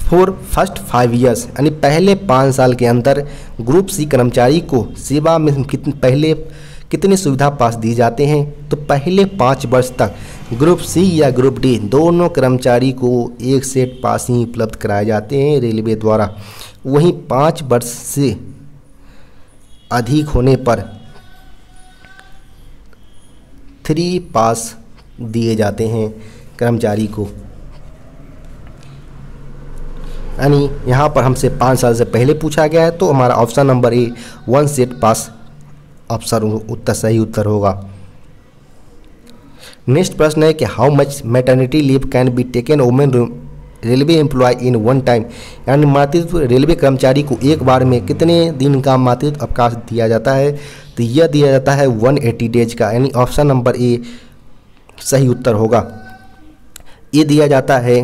for first 5 years, यानी पहले 5 साल के अंदर ग्रुप सी कर्मचारी को सेवा में कितने सुविधा पास दिए जाते हैं, तो पहले 5 वर्ष तक ग्रुप सी या ग्रुप डी दोनों कर्मचारी को एक सेट पास ही उपलब्ध कराए जाते हैं रेलवे द्वारा। वहीं 5 वर्ष से अधिक होने पर 3 पास दिए जाते हैं कर्मचारी को, यानी यहाँ पर हमसे 5 साल से पहले पूछा गया है तो हमारा option number A 1 set pass option उत्तर सही उत्तर होगा। नेक्स्ट प्रश्न है कि how much maternity leave can be taken women railway employ in 1 time, यानी मातृत्व रेलवे कर्मचारी को एक बार में कितने दिन का मातृत्व अवकाश दिया जाता है, तो यह दिया जाता है 180 डेज का, यानी ऑप्शन नंबर ए सही उत्तर होगा। ये दिया जाता है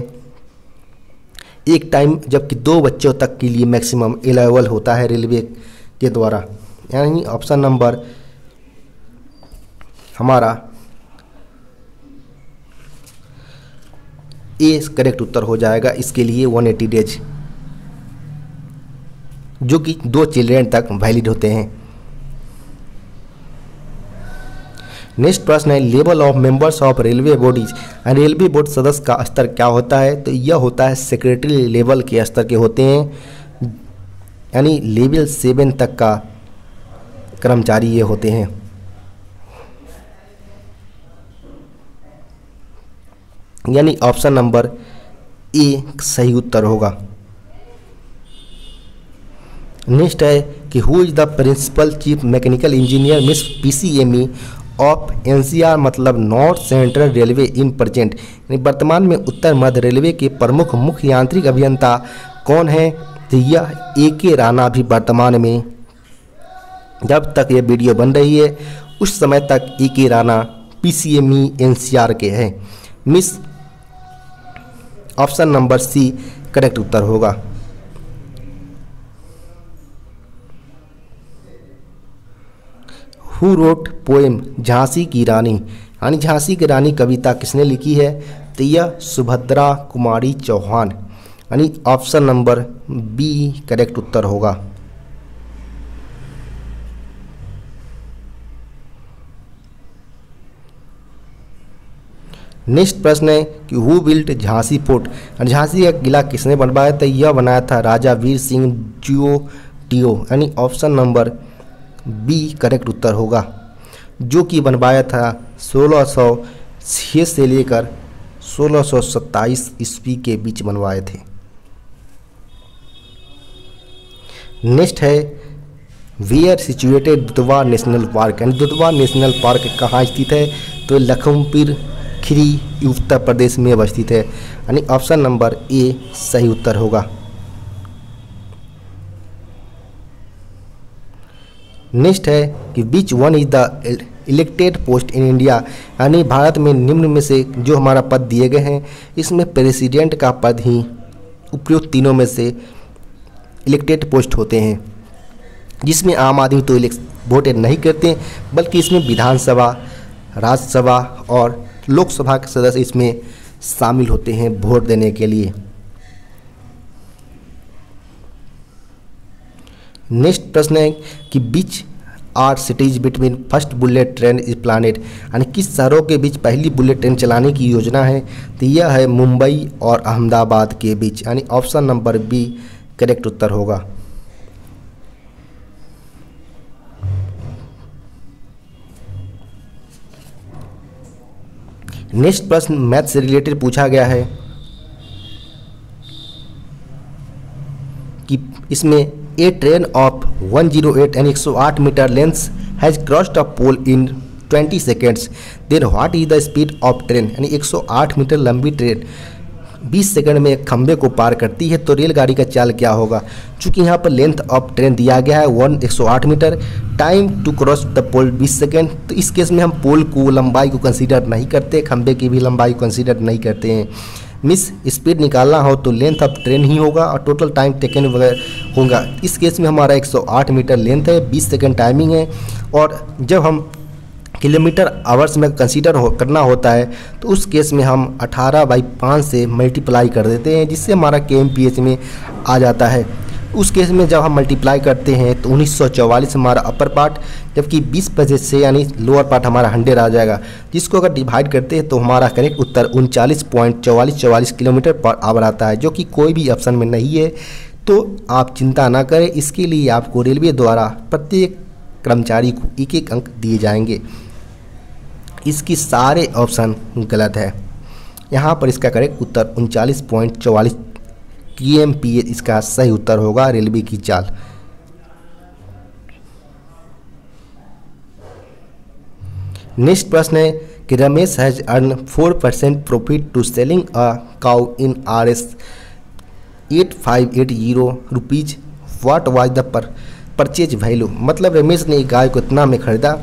एक टाइम जबकि 2 बच्चों तक के लिए मैक्सिमम एलाउबल होता है रेलवे के द्वारा, यानी ऑप्शन नंबर हमारा ए करेक्ट उत्तर हो जाएगा इसके लिए 180 डेज जो कि 2 चिल्ड्रेन तक वैलिड होते हैं। नेक्स्ट प्रश्न है level of members of railway bodies, railway board सदस्य का स्तर क्या होता है, तो यह होता है सेक्रेटरी लेवल के स्तर के होते हैं, यानी लेवल 7 तक का कर्मचारी ये होते हैं। यानी ऑप्शन नंबर ए सही उत्तर होगा। नेक्स्ट है कि who is the principal chief mechanical engineer miss पीसीएमई of एनसीआर मतलब north central railway in present, यानी वर्तमान में उत्तर मध्य रेलवे के प्रमुख मुख्य यांत्रिक अभियंता कौन है, तो यह ए.के. राणा भी वर्तमान में जब तक यह वीडियो बन रही है उस समय तक ए.के. राणा पीसीएमई एनसीआर के हैं। Miss option number C correct उत्तर होगा। हु रोट पोएम झांसी की रानी, यानी झांसी की रानी कविता किसने लिखी है, तो यह सुभद्रा कुमारी चौहान, यानी ऑप्शन नंबर बी करेक्ट उत्तर होगा। नेक्स्ट प्रश्न है कि who built Jhansi fort, Jhansi का किला किसने बनवाया, तो यह बनाया था राजा वीर सिंह जियोटियो, यानी ऑप्शन नंबर बी करेक्ट उत्तर होगा, जो कि बनवाया था 1606 से लेकर 1627 ईस्वी के बीच बनवाए थे। नेक्स्ट है where situated Dudhwa national park, and Dudhwa national park कहाँ स्थित है, तो लखीमपुर खीरी उत्तर प्रदेश में अवस्थित है, यानी ऑप्शन नंबर ए सही उत्तर होगा। नेक्स्ट है कि which one is the elected post in India, यानी भारत में निम्न में से जो हमारा पद दिए गए हैं इसमें प्रेसिडेंट का पद ही उपयुक्त तीनों में से इलेक्टेड पोस्ट होते हैं, जिसमें आम आदमी तो वोट नहीं करते बल्कि इसमें विधानसभा, राज्यसभा और लोकसभा के सदस्य इसमें शामिल होते हैं वोट देने के लिए। नेक्स्ट प्रश्न है कि which are cities between first bullet train is planned, यानी किस शहरों के बीच पहली बुलेट ट्रेन चलाने की योजना है, तो यह है मुंबई और अहमदाबाद के बीच, यानी ऑप्शन नंबर बी करेक्ट उत्तर होगा। नेक्स्ट प्रश्न मैथ से रिलेटेड पूछा गया है कि इसमें a train of 108 and 108 metre length has crossed a pole in 20 seconds then what is the speed of train यानी 108 मीटर लंबी ट्रेन 20 सेकंड में खंबे को पार करती है तो रेलगाड़ी का चाल क्या होगा। चूँकि यहाँ पर लेंथ ऑफ ट्रेन दिया गया है 108 metre, time to cross the pole 20 second, तो इस केस में हम पोल को लंबाई को कंसीडर नहीं करते, खंबे की भी लंबाई कंसीडर नहीं करते हैं। मिस स्पीड निकालना हो तो लेंथ ऑफ ट्रेन ही होगा और टोटल टाइम टेकन वगैरह होगा। इस केस में हमारा 108 मीटर लेंथ है, 20 सेकेंड टाइमिंग है और जब हम किलोमीटर आवर्स में कंसीडर करना होता है तो उस केस में हम 18/5 से मल्टीप्लाई कर देते हैं जिससे हमारा kmph में आ जाता है। उस केस में जब हम मल्टीप्लाई करते हैं तो 1944 हमारा अपर पार्ट जबकि 20% से यानी लोअर पार्ट हमारा 100 आ जाएगा, जिसको अगर डिवाइड करते हैं तो हमारा करेक्ट उत्तर 39.44 किलोमीटर पर आवर आता है, जो कि कोई भी ऑप्शन में नहीं है। तो आप चिंता ना करें, इसके लिए आपको रेलवे द्वारा प्रत्येक कर्मचारी को एक एक अंक दिए जाएंगे। इसकी सारे ऑप्शन गलत है, यहाँ पर इसका करेक्ट उत्तर 39.44 kmph इसका सही उत्तर होगा, रेलवे की चाल। नेक्स्ट प्रश्न है कि Ramesh has earn 4% profit to selling a cow in ₹8,580 what was the purchase value. मतलब रमेश ने गाय को इतना में खरीदा,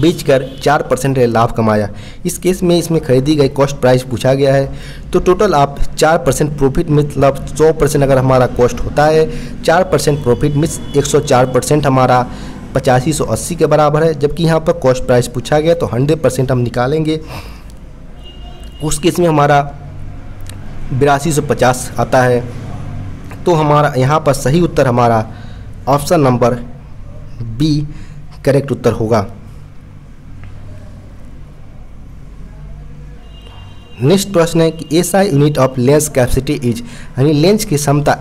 बेचकर 4% लाभ कमाया। इस केस में इसमें खरीदी गई कॉस्ट प्राइस पूछा गया है, तो टोटल आप 4% प्रॉफिट मतलब 100% अगर हमारा कॉस्ट होता है, 4% प्रॉफिट मिस 104% हमारा 8580 के बराबर है। जबकि यहाँ पर कॉस्ट प्राइस पूछा गया तो 100% हम निकालेंगे, उस केस में हमारा 8250 आता है। तो हमारा यहाँ पर सही उत्तर हमारा ऑप्शन नंबर बी करेक्ट उत्तर होगा। नेक्स्ट प्रश्न है कि SI unit of lens capacity is यानी लेंस की क्षमता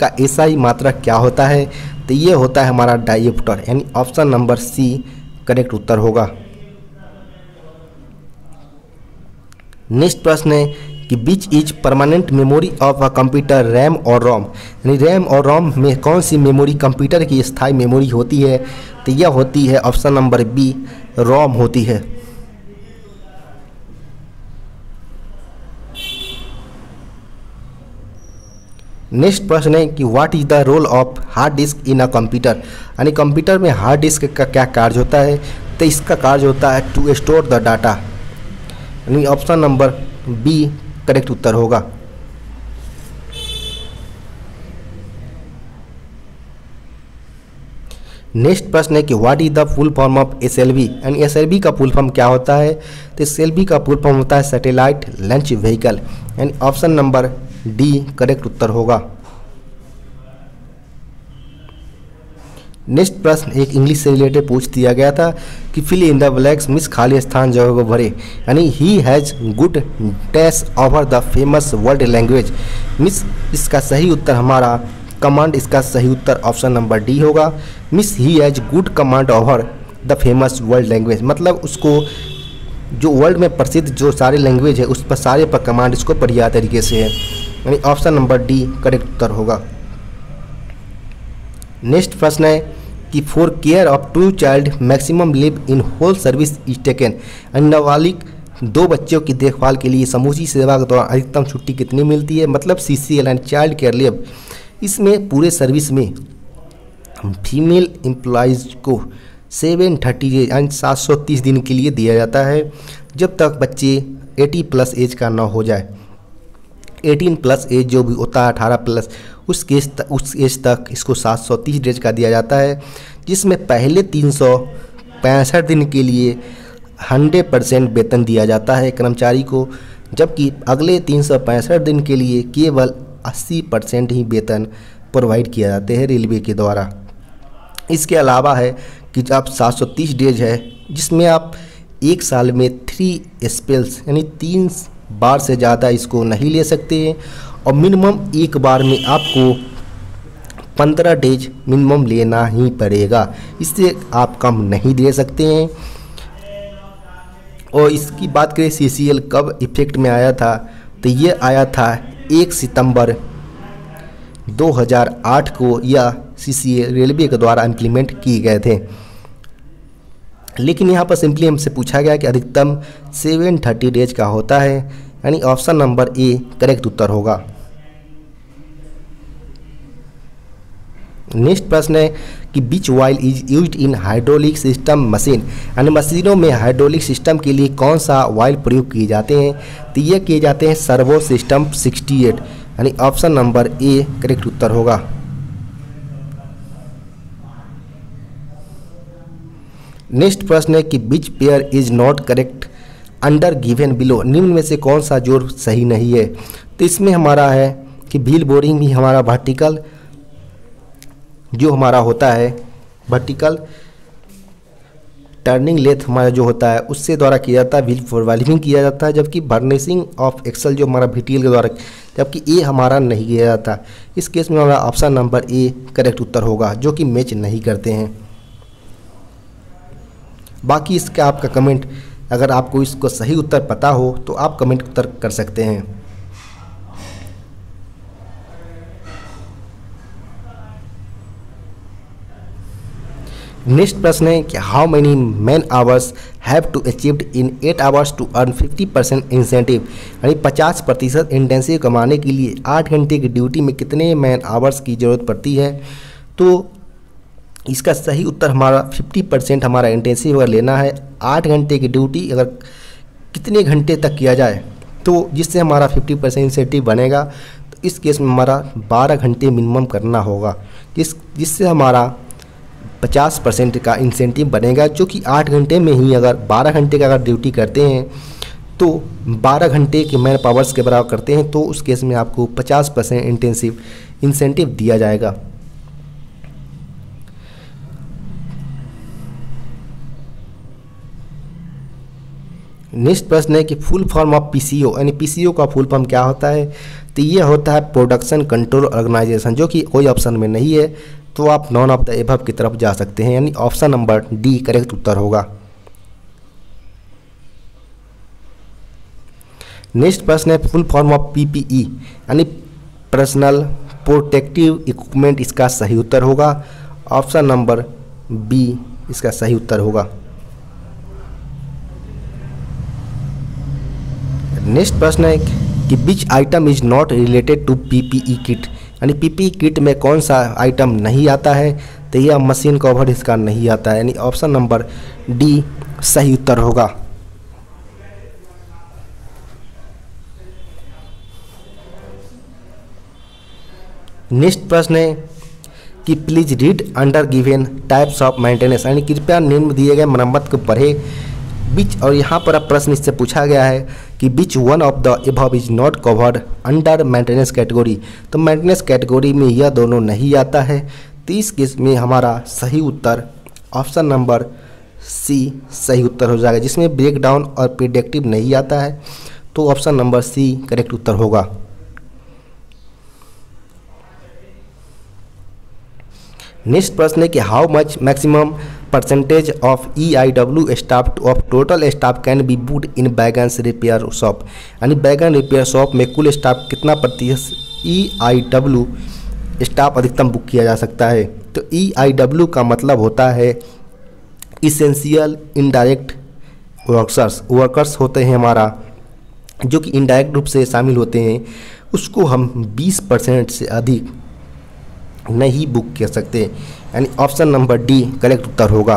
का एसआई मात्रा क्या होता है, तो ये होता है हमारा डायोप्टर, यानी ऑप्शन नंबर सी करेक्ट उत्तर होगा। नेक्स्ट प्रश्न है कि which is permanent memory of a computer RAM और रोम यानी रैम और रोम में कौन सी मेमोरी कंप्यूटर की स्थायी मेमोरी होती है, तो यह होती है ऑप्शन नंबर बी रोम होती है। नेक्स्ट प्रश्न है कि what is the role of hard disk in a computer यानी कंप्यूटर में हार्ड डिस्क का क्या कार्य होता है, तो इसका कार्य होता है टू स्टोर द डाटा, यानी ऑप्शन नंबर बी करेक्ट उत्तर होगा। नेक्स्ट प्रश्न है कि what is the full form of SLV यानी एसएलवी का फुल फॉर्म क्या होता है, तो एसएलवी का फुल फॉर्म होता है सैटेलाइट लॉन्च व्हीकल, यानी ऑप्शन नंबर डी करेक्ट उत्तर होगा। नेक्स्ट प्रश्न एक इंग्लिश से रिलेटेड पूछ दिया गया था कि fill in the blanks miss खाली स्थान जगह को भरे यानी he has good dash over the famous world language miss, इसका सही उत्तर हमारा कमांड, इसका सही उत्तर ऑप्शन नंबर डी होगा। Miss he has good command over the famous world language, मतलब उसको जो वर्ल्ड में प्रसिद्ध जो सारे लैंग्वेज है उस पर सारे पर कमांड इसको बढ़िया तरीके से है, यानी ऑप्शन नंबर डी करेक्ट उत्तर होगा। नेक्स्ट प्रश्न है कि for care of two child maximum leave in whole service is taken यानी नाबालिग 2 बच्चों की देखभाल के लिए समूची सेवा के दौरान अधिकतम छुट्टी कितनी मिलती है, मतलब CCL and child care leave. इसमें पूरे सर्विस में फीमेल एम्प्लॉइज को 730 डेज यानी 730 दिन के लिए दिया जाता है जब तक बच्चे 80+ एज का ना हो जाए। 18+ एज जो भी होता है 18+ उस एज तक इसको 730 डेज का दिया जाता है, जिसमें पहले 365 दिन के लिए 100% वेतन दिया जाता है कर्मचारी को, जबकि अगले 365 दिन के लिए केवल 80% ही वेतन प्रोवाइड किया जाते हैं रेलवे के द्वारा। इसके अलावा है कि आप 730 डेज है जिसमें आप एक साल में 3 स्पेल्स यानी 3 बार से ज़्यादा इसको नहीं ले सकते हैं और मिनिमम एक बार में आपको 15 डेज मिनिमम लेना ही पड़ेगा, इससे आप कम नहीं दे सकते हैं। और इसकी बात करें CCL कब इफेक्ट में आया था, तो ये आया था 1 सितंबर 2008 को। यह CCL रेलवे के द्वारा इम्प्लीमेंट किए गए थे। लेकिन यहाँ पर सिंपली हमसे पूछा गया कि अधिकतम 730 डेज का होता है, यानी ऑप्शन नंबर ए करेक्ट उत्तर होगा। नेक्स्ट प्रश्न है कि which oil is used in hydraulic system machine, यानी मशीनों में हाइड्रोलिक सिस्टम के लिए कौन सा ऑयल प्रयोग किए जाते हैं, तो ये किए जाते हैं सर्वो सिस्टम 68, यानी ऑप्शन नंबर ए करेक्ट उत्तर होगा। नेक्स्ट प्रश्न है कि which pair is not correct under given below, निम्न में से कौन सा जोड़ सही नहीं है, तो इसमें हमारा है कि व्हील बोरिंग भी हमारा वर्टिकल जो हमारा होता है वर्टिकल टर्निंग लेथ हमारा जो होता है उससे द्वारा किया जाता है, व्हील फॉरवाल्विंग किया जाता है, जबकि बर्निशिंग ऑफ एक्सल जो हमारा VTL के द्वारा, जबकि ए हमारा नहीं किया जाता। इस केस में हमारा ऑप्शन नंबर ए करेक्ट उत्तर होगा, जो कि मैच नहीं करते हैं। बाकी इसका आपका कमेंट, अगर आपको इसको सही उत्तर पता हो तो आप कमेंट उत्तर कर सकते हैं। नेक्स्ट प्रश्न है कि how many man hours have to achieved in 8 hours to earn 50% incentive, यानी 50% इंटेंसिव कमाने के लिए 8 घंटे की ड्यूटी में कितने मैन आवर्स की ज़रूरत पड़ती है, तो इसका सही उत्तर हमारा 50% हमारा इंटेंसिव अगर लेना है, 8 घंटे की ड्यूटी अगर कितने घंटे तक किया जाए तो जिससे हमारा 50% इंसेंटिव बनेगा, तो इस केस में हमारा 12 घंटे मिनिमम करना होगा, जिससे हमारा 50% का इंसेंटिव बनेगा, जो कि 8 घंटे में ही अगर 12 घंटे का अगर ड्यूटी करते हैं तो 12 घंटे के मैन पावर्स के बराबर करते हैं, तो उस केस में आपको 50% इंटेंसिव इंसेंटिव दिया जाएगा। नेक्स्ट प्रश्न है कि फुल फॉर्म ऑफ PCO, यानी PCO का फुल फॉर्म क्या होता है, तो ये होता है प्रोडक्शन कंट्रोल ऑर्गेनाइजेशन, जो कि कोई ऑप्शन में नहीं है, तो आप नॉन ऑफ द एबव की तरफ जा सकते हैं, यानी ऑप्शन नंबर डी करेक्ट उत्तर होगा। नेक्स्ट प्रश्न है फुल फॉर्म ऑफ PPE, यानी पर्सनल प्रोटेक्टिव इक्विपमेंट, इसका सही उत्तर होगा, ऑप्शन नंबर बी इसका सही उत्तर होगा। नेक्स्ट प्रश्न है कि which item is not related to PPE kit, यानी PPE किट में कौन सा आइटम नहीं आता है, तो यह मशीन कवर इसका नहीं आता है, यानी ऑप्शन नंबर डी सही उत्तर होगा। नेक्स्ट प्रश्न है कि please read under given types of maintenance, यानी कृपया निम्न दिए गए मरम्मत को पढ़ें। बीच और यहाँ पर अब प्रश्न इससे पूछा गया है कि which one of the above is not covered under maintenance category, तो मेंटेनेंस कैटेगरी में यह दोनों नहीं आता है, तो इस केस में हमारा सही उत्तर ऑप्शन नंबर सी सही उत्तर हो जाएगा, जिसमें ब्रेकडाउन और प्रिडिक्टिव नहीं आता है, तो ऑप्शन नंबर सी करेक्ट उत्तर होगा। नेक्स्ट प्रश्न है कि how much maximum percentage of EIW staff of total staff can be booked in बैगन रिपेयर शॉप, यानी बैगन रिपेयर शॉप में कुल स्टाफ कितना प्रतिशत EIW स्टाफ अधिकतम बुक किया जा सकता है, तो EIW का मतलब होता है इसेंशियल इनडायरेक्ट वर्कर्स होते हैं हमारा, जो कि इनडायरेक्ट रूप से शामिल होते हैं, उसको हम 20% से अधिक नहीं बुक कर सकते, यानी ऑप्शन नंबर डी करेक्ट उत्तर होगा।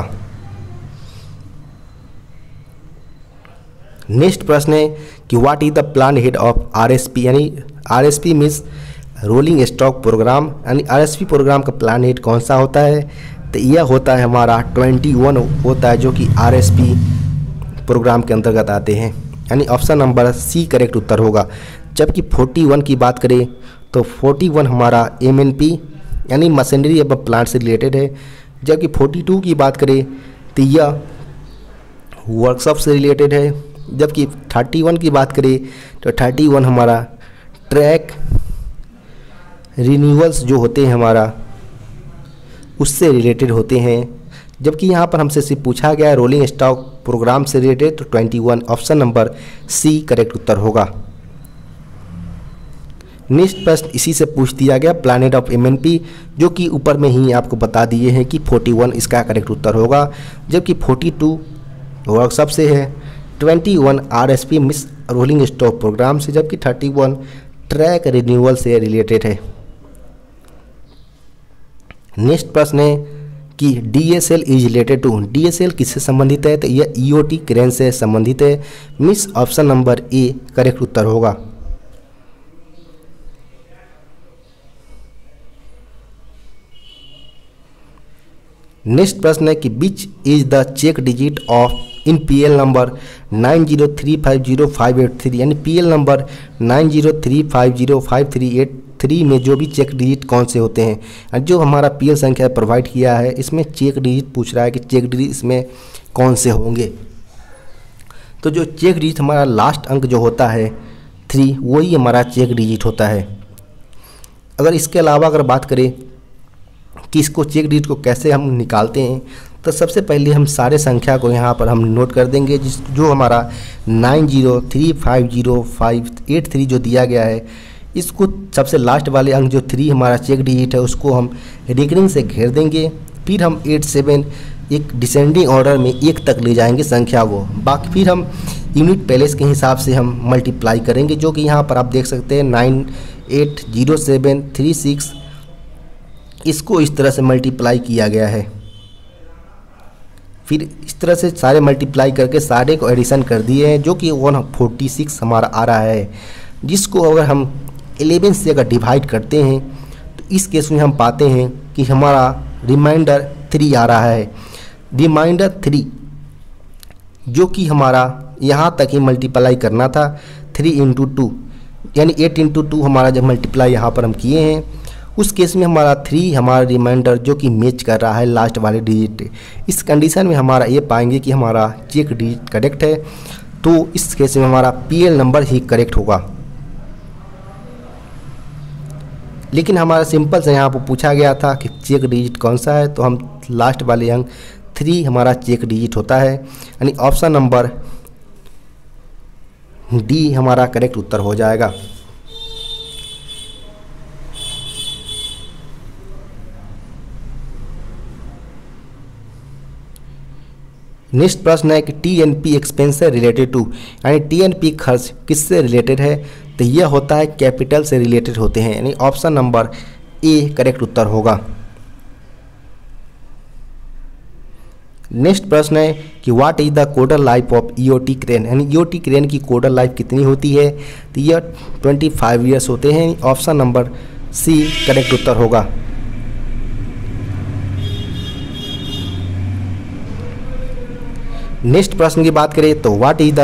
नेक्स्ट प्रश्न है कि what is the plan head of RSP, यानी RSP means rolling stock programme, यानी RSP प्रोग्राम का प्लान हेड कौन सा होता है, तो यह होता है हमारा 21 होता है, जो कि RSP प्रोग्राम के अंतर्गत आते हैं, यानी ऑप्शन नंबर सी करेक्ट उत्तर होगा। जबकि 41 की बात करें तो 41 हमारा MNP यानी मशीनरी एवं प्लांट से रिलेटेड है, जबकि 42 की बात करें तो यह वर्कशॉप से रिलेटेड है, जबकि 31 की बात करें तो 31 हमारा ट्रैक रिन्यूअल्स जो होते हैं हमारा उससे रिलेटेड होते हैं, जबकि यहाँ पर हमसे सिर्फ पूछा गया है रोलिंग स्टॉक प्रोग्राम से रिलेटेड, तो 21 ऑप्शन नंबर सी करेक्ट उत्तर होगा। नेक्स्ट प्रश्न इसी से पूछ दिया गया प्लैनेट ऑफ एमएनपी, जो कि ऊपर में ही आपको बता दिए हैं कि 41 इसका करेक्ट उत्तर होगा, जबकि 42 वर्कशॉप से है, 21 RSP means rolling stock programme से, जबकि 31 ट्रैक रिन्यूअल से रिलेटेड है। नेक्स्ट प्रश्न है कि DSL is related to, DSL किससे संबंधित है, तो यह EOT क्रेन से संबंधित है। Means option number A correct उत्तर होगा। नेक्स्ट प्रश्न है कि which is the check digit of in PL number 90350583, यानी PL नंबर 9035058383 में जो भी चेक डिजिट कौन से होते हैं, जो हमारा PL संख्या प्रोवाइड किया है, इसमें चेक डिजिट पूछ रहा है कि चेक डिजिट इसमें कौन से होंगे। तो जो चेक डिजिट हमारा लास्ट अंक जो होता है 3, वही हमारा चेक डिजिट होता है। अगर इसके अलावा अगर बात करें कि इसको चेक डिजिट को कैसे हम निकालते हैं, तो सबसे पहले हम सारे संख्या को यहाँ पर हम नोट कर देंगे, जो हमारा 90350583 जो दिया गया है, इसको सबसे लास्ट वाले अंक जो 3 हमारा चेक डिजिट है उसको हम रिकरिंग से घेर देंगे, फिर हम 87 एक डिसेंडिंग ऑर्डर में 1 तक ले जाएंगे संख्या को, बाकी फिर हम यूनिट पैलेस के हिसाब से हम मल्टीप्लाई करेंगे, जो कि यहाँ पर आप देख सकते हैं 980736 इसको इस तरह से मल्टीप्लाई किया गया है। फिर इस तरह से सारे मल्टीप्लाई करके सारे को एडिशन कर दिए हैं, जो कि 146 हमारा आ रहा है, जिसको अगर हम 11 से अगर डिवाइड करते हैं तो इस केस में हम पाते हैं कि हमारा रिमाइंडर 3 आ रहा है। रिमाइंडर 3 जो कि हमारा यहाँ तक ही मल्टीप्लाई करना था, 3 इंटू 2 यानी 8 इंटू 2 हमारा जब मल्टीप्लाई यहाँ पर हम किए हैं, उस केस में हमारा 3 हमारा रिमाइंडर जो कि मैच कर रहा है लास्ट वाले डिजिट, इस कंडीशन में हमारा ये पाएंगे कि हमारा चेक डिजिट करेक्ट है, तो इस केस में हमारा PL नंबर ही करेक्ट होगा। लेकिन हमारा सिंपल से यहाँ पर पूछा गया था कि चेक डिजिट कौन सा है, तो हम लास्ट वाले अंक 3 हमारा चेक डिजिट होता है, यानी ऑप्शन नंबर डी हमारा करेक्ट उत्तर हो जाएगा। नेक्स्ट प्रश्न है कि TNP एक्सपेंस से रिलेटेड टू, यानी TNP खर्च किससे रिलेटेड है, तो यह होता है कैपिटल से रिलेटेड होते हैं, यानी ऑप्शन नंबर ए करेक्ट उत्तर होगा। नेक्स्ट प्रश्न है कि what is the codal life of EOT crane, यानी EOT क्रेन की कोडल लाइफ कितनी होती है, तो यह 25 ईयर्स होते हैं, ऑप्शन नंबर सी करेक्ट उत्तर होगा। नेक्स्ट प्रश्न की बात करें तो what is the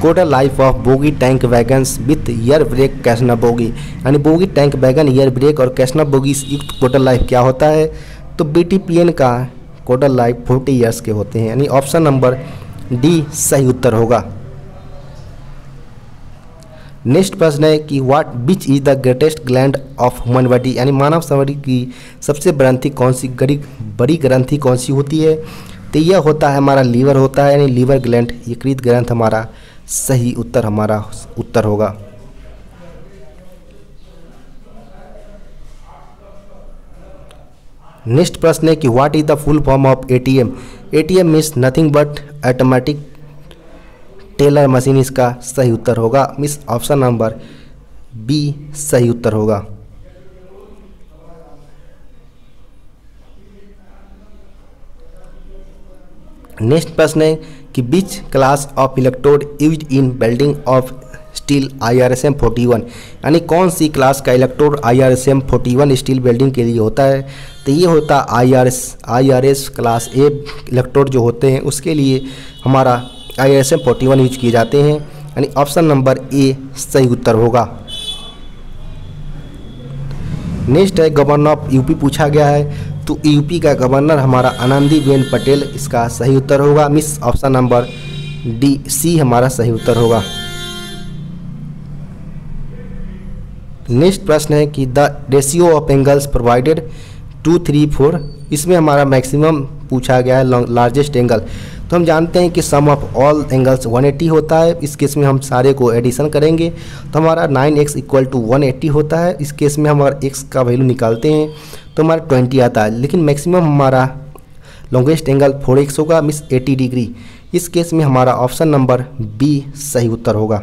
codal life of bogie tank wagons with air brake कैशनव bogie, यानी bogie tank wagon air brake और कैशनव बोगी युक्त कोडल लाइफ क्या होता है, तो BTPN का कोडल लाइफ 40 ईयर्स के होते हैं, यानी ऑप्शन नंबर डी सही उत्तर होगा। नेक्स्ट प्रश्न है कि what which is the greatest gland of human body, यानी मानव शरीर की सबसे बड़ी ग्रंथि कौन सी होती है, तो यह होता है हमारा लीवर होता है, यानी लीवर ग्लैंड यकृत ग्रंथ हमारा सही उत्तर होगा। नेक्स्ट प्रश्न है कि what is the full form of ATM, ATM means nothing but automatic teller machine, इसका सही उत्तर होगा। मिस ऑप्शन नंबर बी सही उत्तर होगा। नेक्स्ट प्रश्न है कि which class of electrode use in welding of steel IRSM 41, यानी कौन सी क्लास का इलेक्ट्रोड IRSM 41 स्टील वेल्डिंग के लिए होता है, तो ये होता है IRS क्लास ए इलेक्ट्रोड जो होते हैं उसके लिए हमारा IRSM 41 यूज किए जाते हैं, यानी ऑप्शन नंबर ए सही उत्तर होगा। नेक्स्ट है गवर्नर ऑफ UP पूछा गया है, तो यूपी का गवर्नर हमारा आनंदीबेन पटेल, इसका सही उत्तर होगा। Means option number D C हमारा सही उत्तर होगा। नेक्स्ट प्रश्न है कि the ratio of angles provided 2, 3, 4, इसमें हमारा मैक्सिमम पूछा गया है लार्जेस्ट एंगल, तो हम जानते हैं कि सम ऑफ ऑल एंगल्स 180 होता है। इस केस में हम सारे को एडिशन करेंगे तो हमारा 9x इक्वल टू 180 होता है। इस केस में हमारा x का वैल्यू निकालते हैं तो हमारा 20 आता है, लेकिन मैक्सिमम हमारा लॉन्गेस्ट एंगल 4x होगा मिस 80 डिग्री। इस केस में हमारा ऑप्शन नंबर बी सही उत्तर होगा।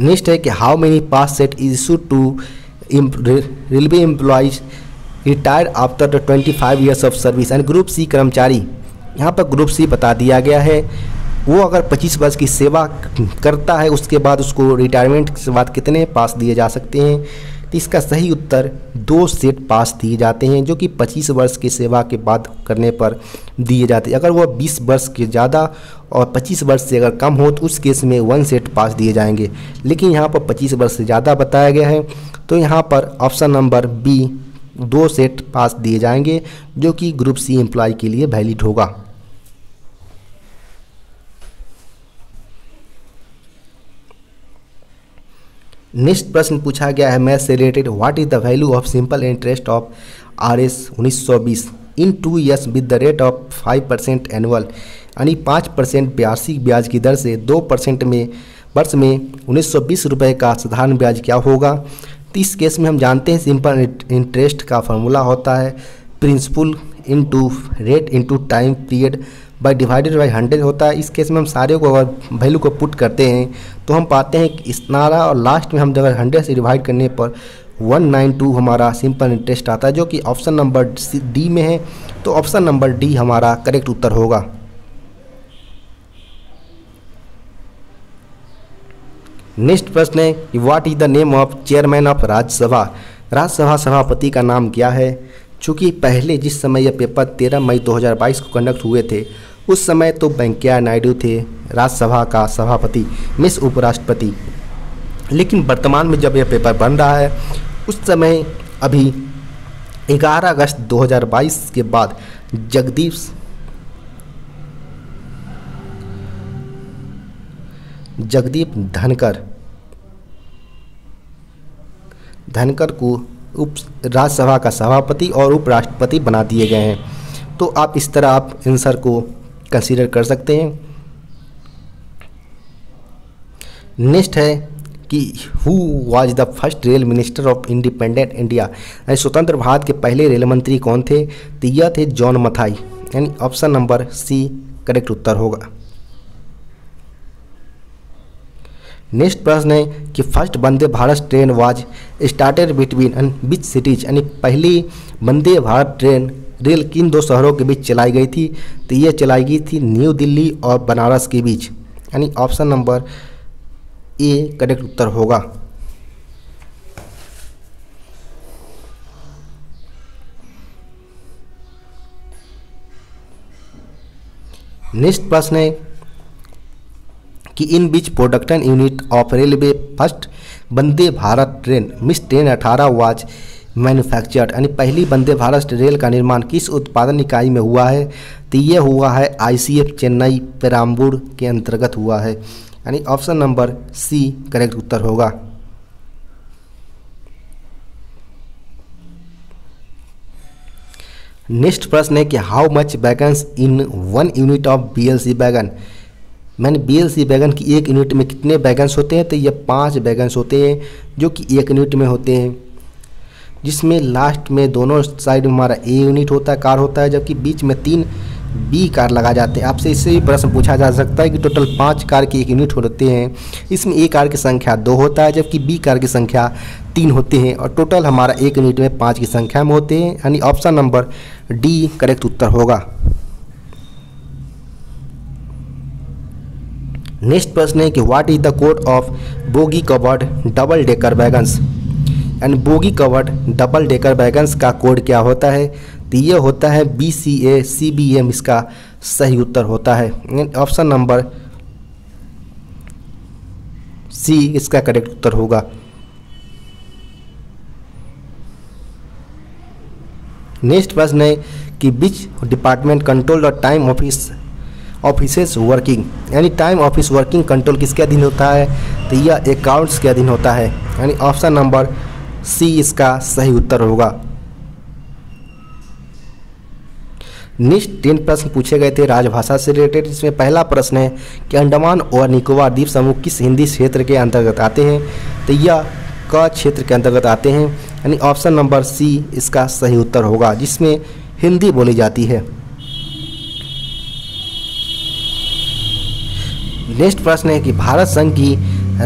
नेक्स्ट है कि how many pass set is issue to railway employees retire after the 25 years of service and group C कर्मचारी। यहाँ पर ग्रुप सी बता दिया गया है, वो अगर 25 वर्ष की सेवा करता है उसके बाद उसको रिटायरमेंट के बाद कितने पास दिए जा सकते हैं। तो इसका सही उत्तर 2 सेट पास दिए जाते हैं जो कि 25 वर्ष की सेवा के बाद करने पर दिए जाते हैं। अगर वह 20 वर्ष के ज़्यादा और 25 वर्ष से अगर कम हो तो उस केस में 1 सेट पास दिए जाएंगे, लेकिन यहाँ पर 25 वर्ष से ज़्यादा बताया गया है तो यहाँ पर option number B 2 set pass दिए जाएंगे जो कि ग्रुप सी एम्प्लॉय के लिए वैलिड होगा। नेक्स्ट प्रश्न पूछा गया है मैथ से related, what is the value of simple interest of RS 1920 in 2 years with the rate of 5% annual, यानी 5% वार्षिक ब्याज की दर से 2% में वर्ष में 1920 रुपये का साधारण ब्याज क्या होगा। तो इस केस में हम जानते हैं सिंपल इंटरेस्ट का फार्मूला होता है principal into rate into time period by divided by 100 होता है। इस केस में हम सारे को अगर वैल्यू को पुट करते हैं तो हम पाते हैं कि इतना रहा और लास्ट में हम जब 100 से डिवाइड करने पर 192 हमारा सिंपल इंटरेस्ट आता है जो कि ऑप्शन नंबर डी में है। तो ऑप्शन नंबर डी हमारा करेक्ट उत्तर होगा। नेक्स्ट प्रश्न है what is the name of chairman of Rajya Sabha, Rajya Sabha सभापति का नाम क्या है। चूँकि पहले जिस समय यह पेपर 13 मई 2022 को कंडक्ट हुए थे उस समय तो वेंकैया नायडू थे राज्यसभा का सभापति मिस उपराष्ट्रपति, लेकिन वर्तमान में जब यह पेपर बन रहा है उस समय अभी 11 अगस्त 2022 के बाद जगदीप धनकर को उप राज्यसभा का सभापति और उपराष्ट्रपति बना दिए गए हैं। तो आप इस तरह आप आंसर को कंसीडर कर सकते हैं। नेक्स्ट है कि who was the first rail minister of independent India, यानी स्वतंत्र भारत के पहले रेल मंत्री कौन थे। तो यह थे जॉन मथाई, यानी ऑप्शन नंबर सी करेक्ट उत्तर होगा। नेक्स्ट प्रश्न है कि first Vande Bharat train was started between and which cities, यानी पहली वंदे भारत ट्रेन रेल किन 2 शहरों के बीच चलाई गई थी। तो यह चलाई गई थी न्यू दिल्ली और बनारस के बीच, यानी ऑप्शन नंबर ए करेक्ट उत्तर होगा। नेक्स्ट प्रश्न है कि in which production unit of railway first Vande Bharat train miss train 18 was manufactured, यानी पहली वंदे भारत रेल का निर्माण किस उत्पादन इकाई में हुआ है। तो ये हुआ है आईसीएफ चेन्नई पेराम्बूर के अंतर्गत हुआ है, यानी ऑप्शन नंबर सी करेक्ट उत्तर होगा। नेक्स्ट प्रश्न है कि how much wagons in 1 unit of बीएलसी wagon, मैंने बीएलसी वैगन की 1 यूनिट में कितने वैगन्स होते हैं। तो ये 5 वैगन्स होते हैं जो कि 1 यूनिट में होते हैं, जिसमें लास्ट में दोनों साइड में हमारा ए यूनिट होता है कार होता है, जबकि बीच में 3 बी कार लगा जाते हैं। आपसे इससे भी प्रश्न पूछा जा सकता है कि टोटल 5 कार की 1 यूनिट होते हैं, इसमें ए कार की संख्या 2 होता है जबकि बी कार की संख्या 3 होते हैं और टोटल हमारा 1 यूनिट में 5 की संख्या में होते हैं, यानी ऑप्शन नंबर डी करेक्ट उत्तर होगा। नेक्स्ट प्रश्न है कि what is the code of bogie covered double decker wagons, and bogie covered double decker wagons का कोड क्या होता है। तो ये होता है BCACBM इसका सही उत्तर होता है, ऑप्शन नंबर सी इसका करेक्ट उत्तर होगा। नेक्स्ट प्रश्न है कि which department control the time offices working, यानी टाइम ऑफिस वर्किंग कंट्रोल किसके अधीन होता है। तो यह अकाउंट्स के अधीन होता है, यानी ऑप्शन नंबर सी इसका सही उत्तर होगा। निश्चित 10 प्रश्न पूछे गए थे राजभाषा से रिलेटेड। इसमें पहला प्रश्न है कि अंडमान और निकोबार द्वीप समूह किस हिंदी क्षेत्र के अंतर्गत आते हैं, तो यह क क्षेत्र के अंतर्गत आते हैं, यानी ऑप्शन नंबर सी इसका सही उत्तर होगा, जिसमें हिंदी बोली जाती है। नेक्स्ट प्रश्न है कि भारत संघ की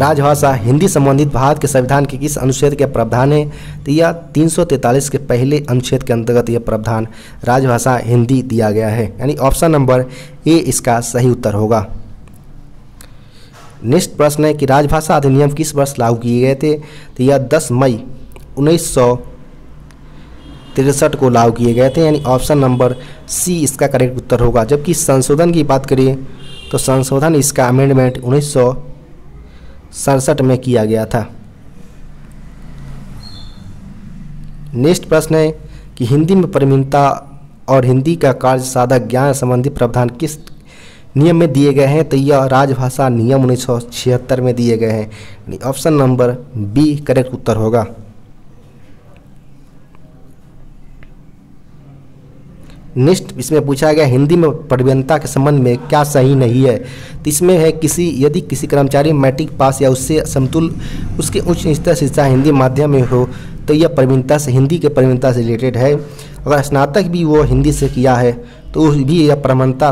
राजभाषा हिंदी संबंधित भारत के संविधान के किस अनुच्छेद के प्रावधान है, तो यह 343 के पहले अनुच्छेद के अंतर्गत यह प्रावधान राजभाषा हिंदी दिया गया है, यानी ऑप्शन नंबर ए इसका सही उत्तर होगा। नेक्स्ट प्रश्न है कि राजभाषा अधिनियम किस वर्ष लागू किए गए थे, तो यह 10 मई 1963 को लागू किए गए थे, यानी ऑप्शन नंबर सी इसका करेक्ट उत्तर होगा। जबकि संशोधन की बात करिए तो संशोधन इसका अमेंडमेंट 1967 में किया गया था। नेक्स्ट प्रश्न है कि हिंदी में परिमिता और हिंदी का कार्य साधक ज्ञान संबंधी प्रावधान किस नियम में दिए गए हैं, तो यह राजभाषा नियम 1976 में दिए गए हैं, ऑप्शन नंबर बी करेक्ट उत्तर होगा। नेक्स्ट इसमें पूछा गया हिंदी में प्रतिबद्धता के संबंध में क्या सही नहीं है, तो इसमें है किसी यदि किसी कर्मचारी मैट्रिक पास या उससे समतुल्य उसके उच्च स्तर शिक्षा हिंदी माध्यम में हो, तो यह प्रतिबद्धता से हिंदी के प्रतिबद्धता से रिलेटेड है। अगर स्नातक भी वो हिंदी से किया है तो भी यह प्रमाणता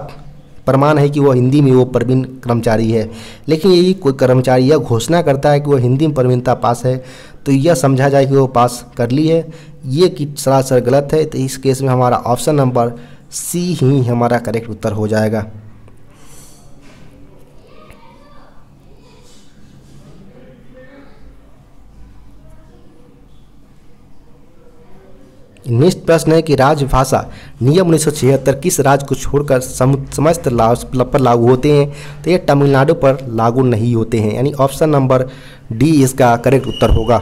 प्रमाण है कि वह हिंदी में वो प्रवीण कर्मचारी है। लेकिन यदि कोई कर्मचारी यह घोषणा करता है कि वह हिंदी में प्रवीणता पास है, तो यह समझा जाए कि वो पास कर ली है, ये कि सरासर गलत है। तो इस केस में हमारा ऑप्शन नंबर सी ही हमारा करेक्ट उत्तर हो जाएगा। नेक्स्ट प्रश्न है कि राजभाषा नियम 1976 किस राज्य को छोड़कर समस्त पर लागू होते हैं, तो ये तमिलनाडु पर लागू नहीं होते हैं, यानी ऑप्शन नंबर डी इसका करेक्ट उत्तर होगा।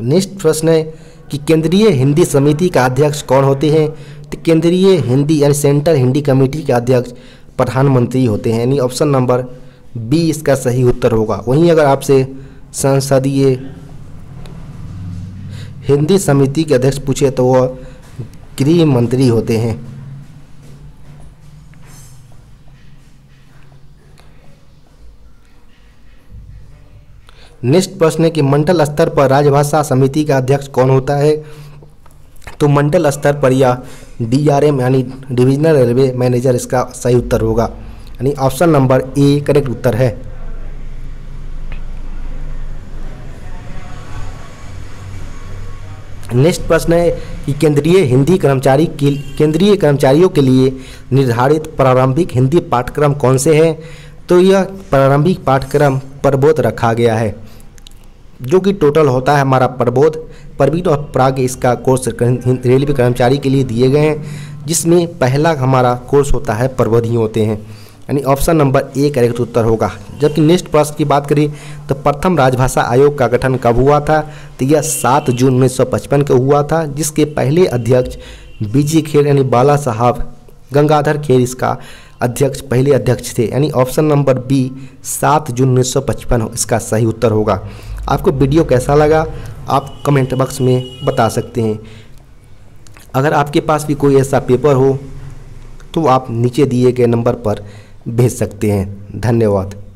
नेक्स्ट प्रश्न है कि केंद्रीय हिंदी समिति का अध्यक्ष कौन होते हैं, तो केंद्रीय हिंदी यानी सेंट्रल हिंदी कमेटी के अध्यक्ष प्रधानमंत्री होते हैं, यानी ऑप्शन नंबर बी इसका सही उत्तर होगा। वहीं अगर आपसे संसदीय हिंदी समिति के अध्यक्ष पूछे तो वह गृह मंत्री होते हैं। नेक्स्ट प्रश्न है कि मंडल स्तर पर राजभाषा समिति का अध्यक्ष कौन होता है, तो मंडल स्तर पर यह डीआरएम यानी डिविजनल रेलवे मैनेजर इसका सही उत्तर होगा, यानी ऑप्शन नंबर ए करेक्ट उत्तर है। नेक्स्ट प्रश्न है कि केंद्रीय हिंदी कर्मचारी केंद्रीय कर्मचारियों के लिए निर्धारित प्रारंभिक हिंदी पाठ्यक्रम कौन से हैं, तो यह प्रारंभिक पाठ्यक्रम प्रबोध रखा गया है, जो कि टोटल होता है हमारा प्रबोध प्रवीण और प्राग इसका कोर्स रेलवे कर्मचारी के लिए दिए गए हैं, जिसमें पहला हमारा कोर्स होता है प्रबोध ही होते हैं, यानी ऑप्शन नंबर ए करेक्ट उत्तर होगा। जबकि नेक्स्ट प्रश्न की बात करें तो प्रथम राजभाषा आयोग का गठन कब हुआ था, तो यह 7 जून 1955 को हुआ था, जिसके पहले अध्यक्ष BG खेर यानी बाला साहब गंगाधर खेर इसका अध्यक्ष पहले अध्यक्ष थे, यानी ऑप्शन नंबर बी 7 जून 1955 इसका सही उत्तर होगा। आपको वीडियो कैसा लगा आप कमेंट बॉक्स में बता सकते हैं। अगर आपके पास भी कोई ऐसा पेपर हो तो आप नीचे दिए गए नंबर पर भेज सकते हैं। धन्यवाद।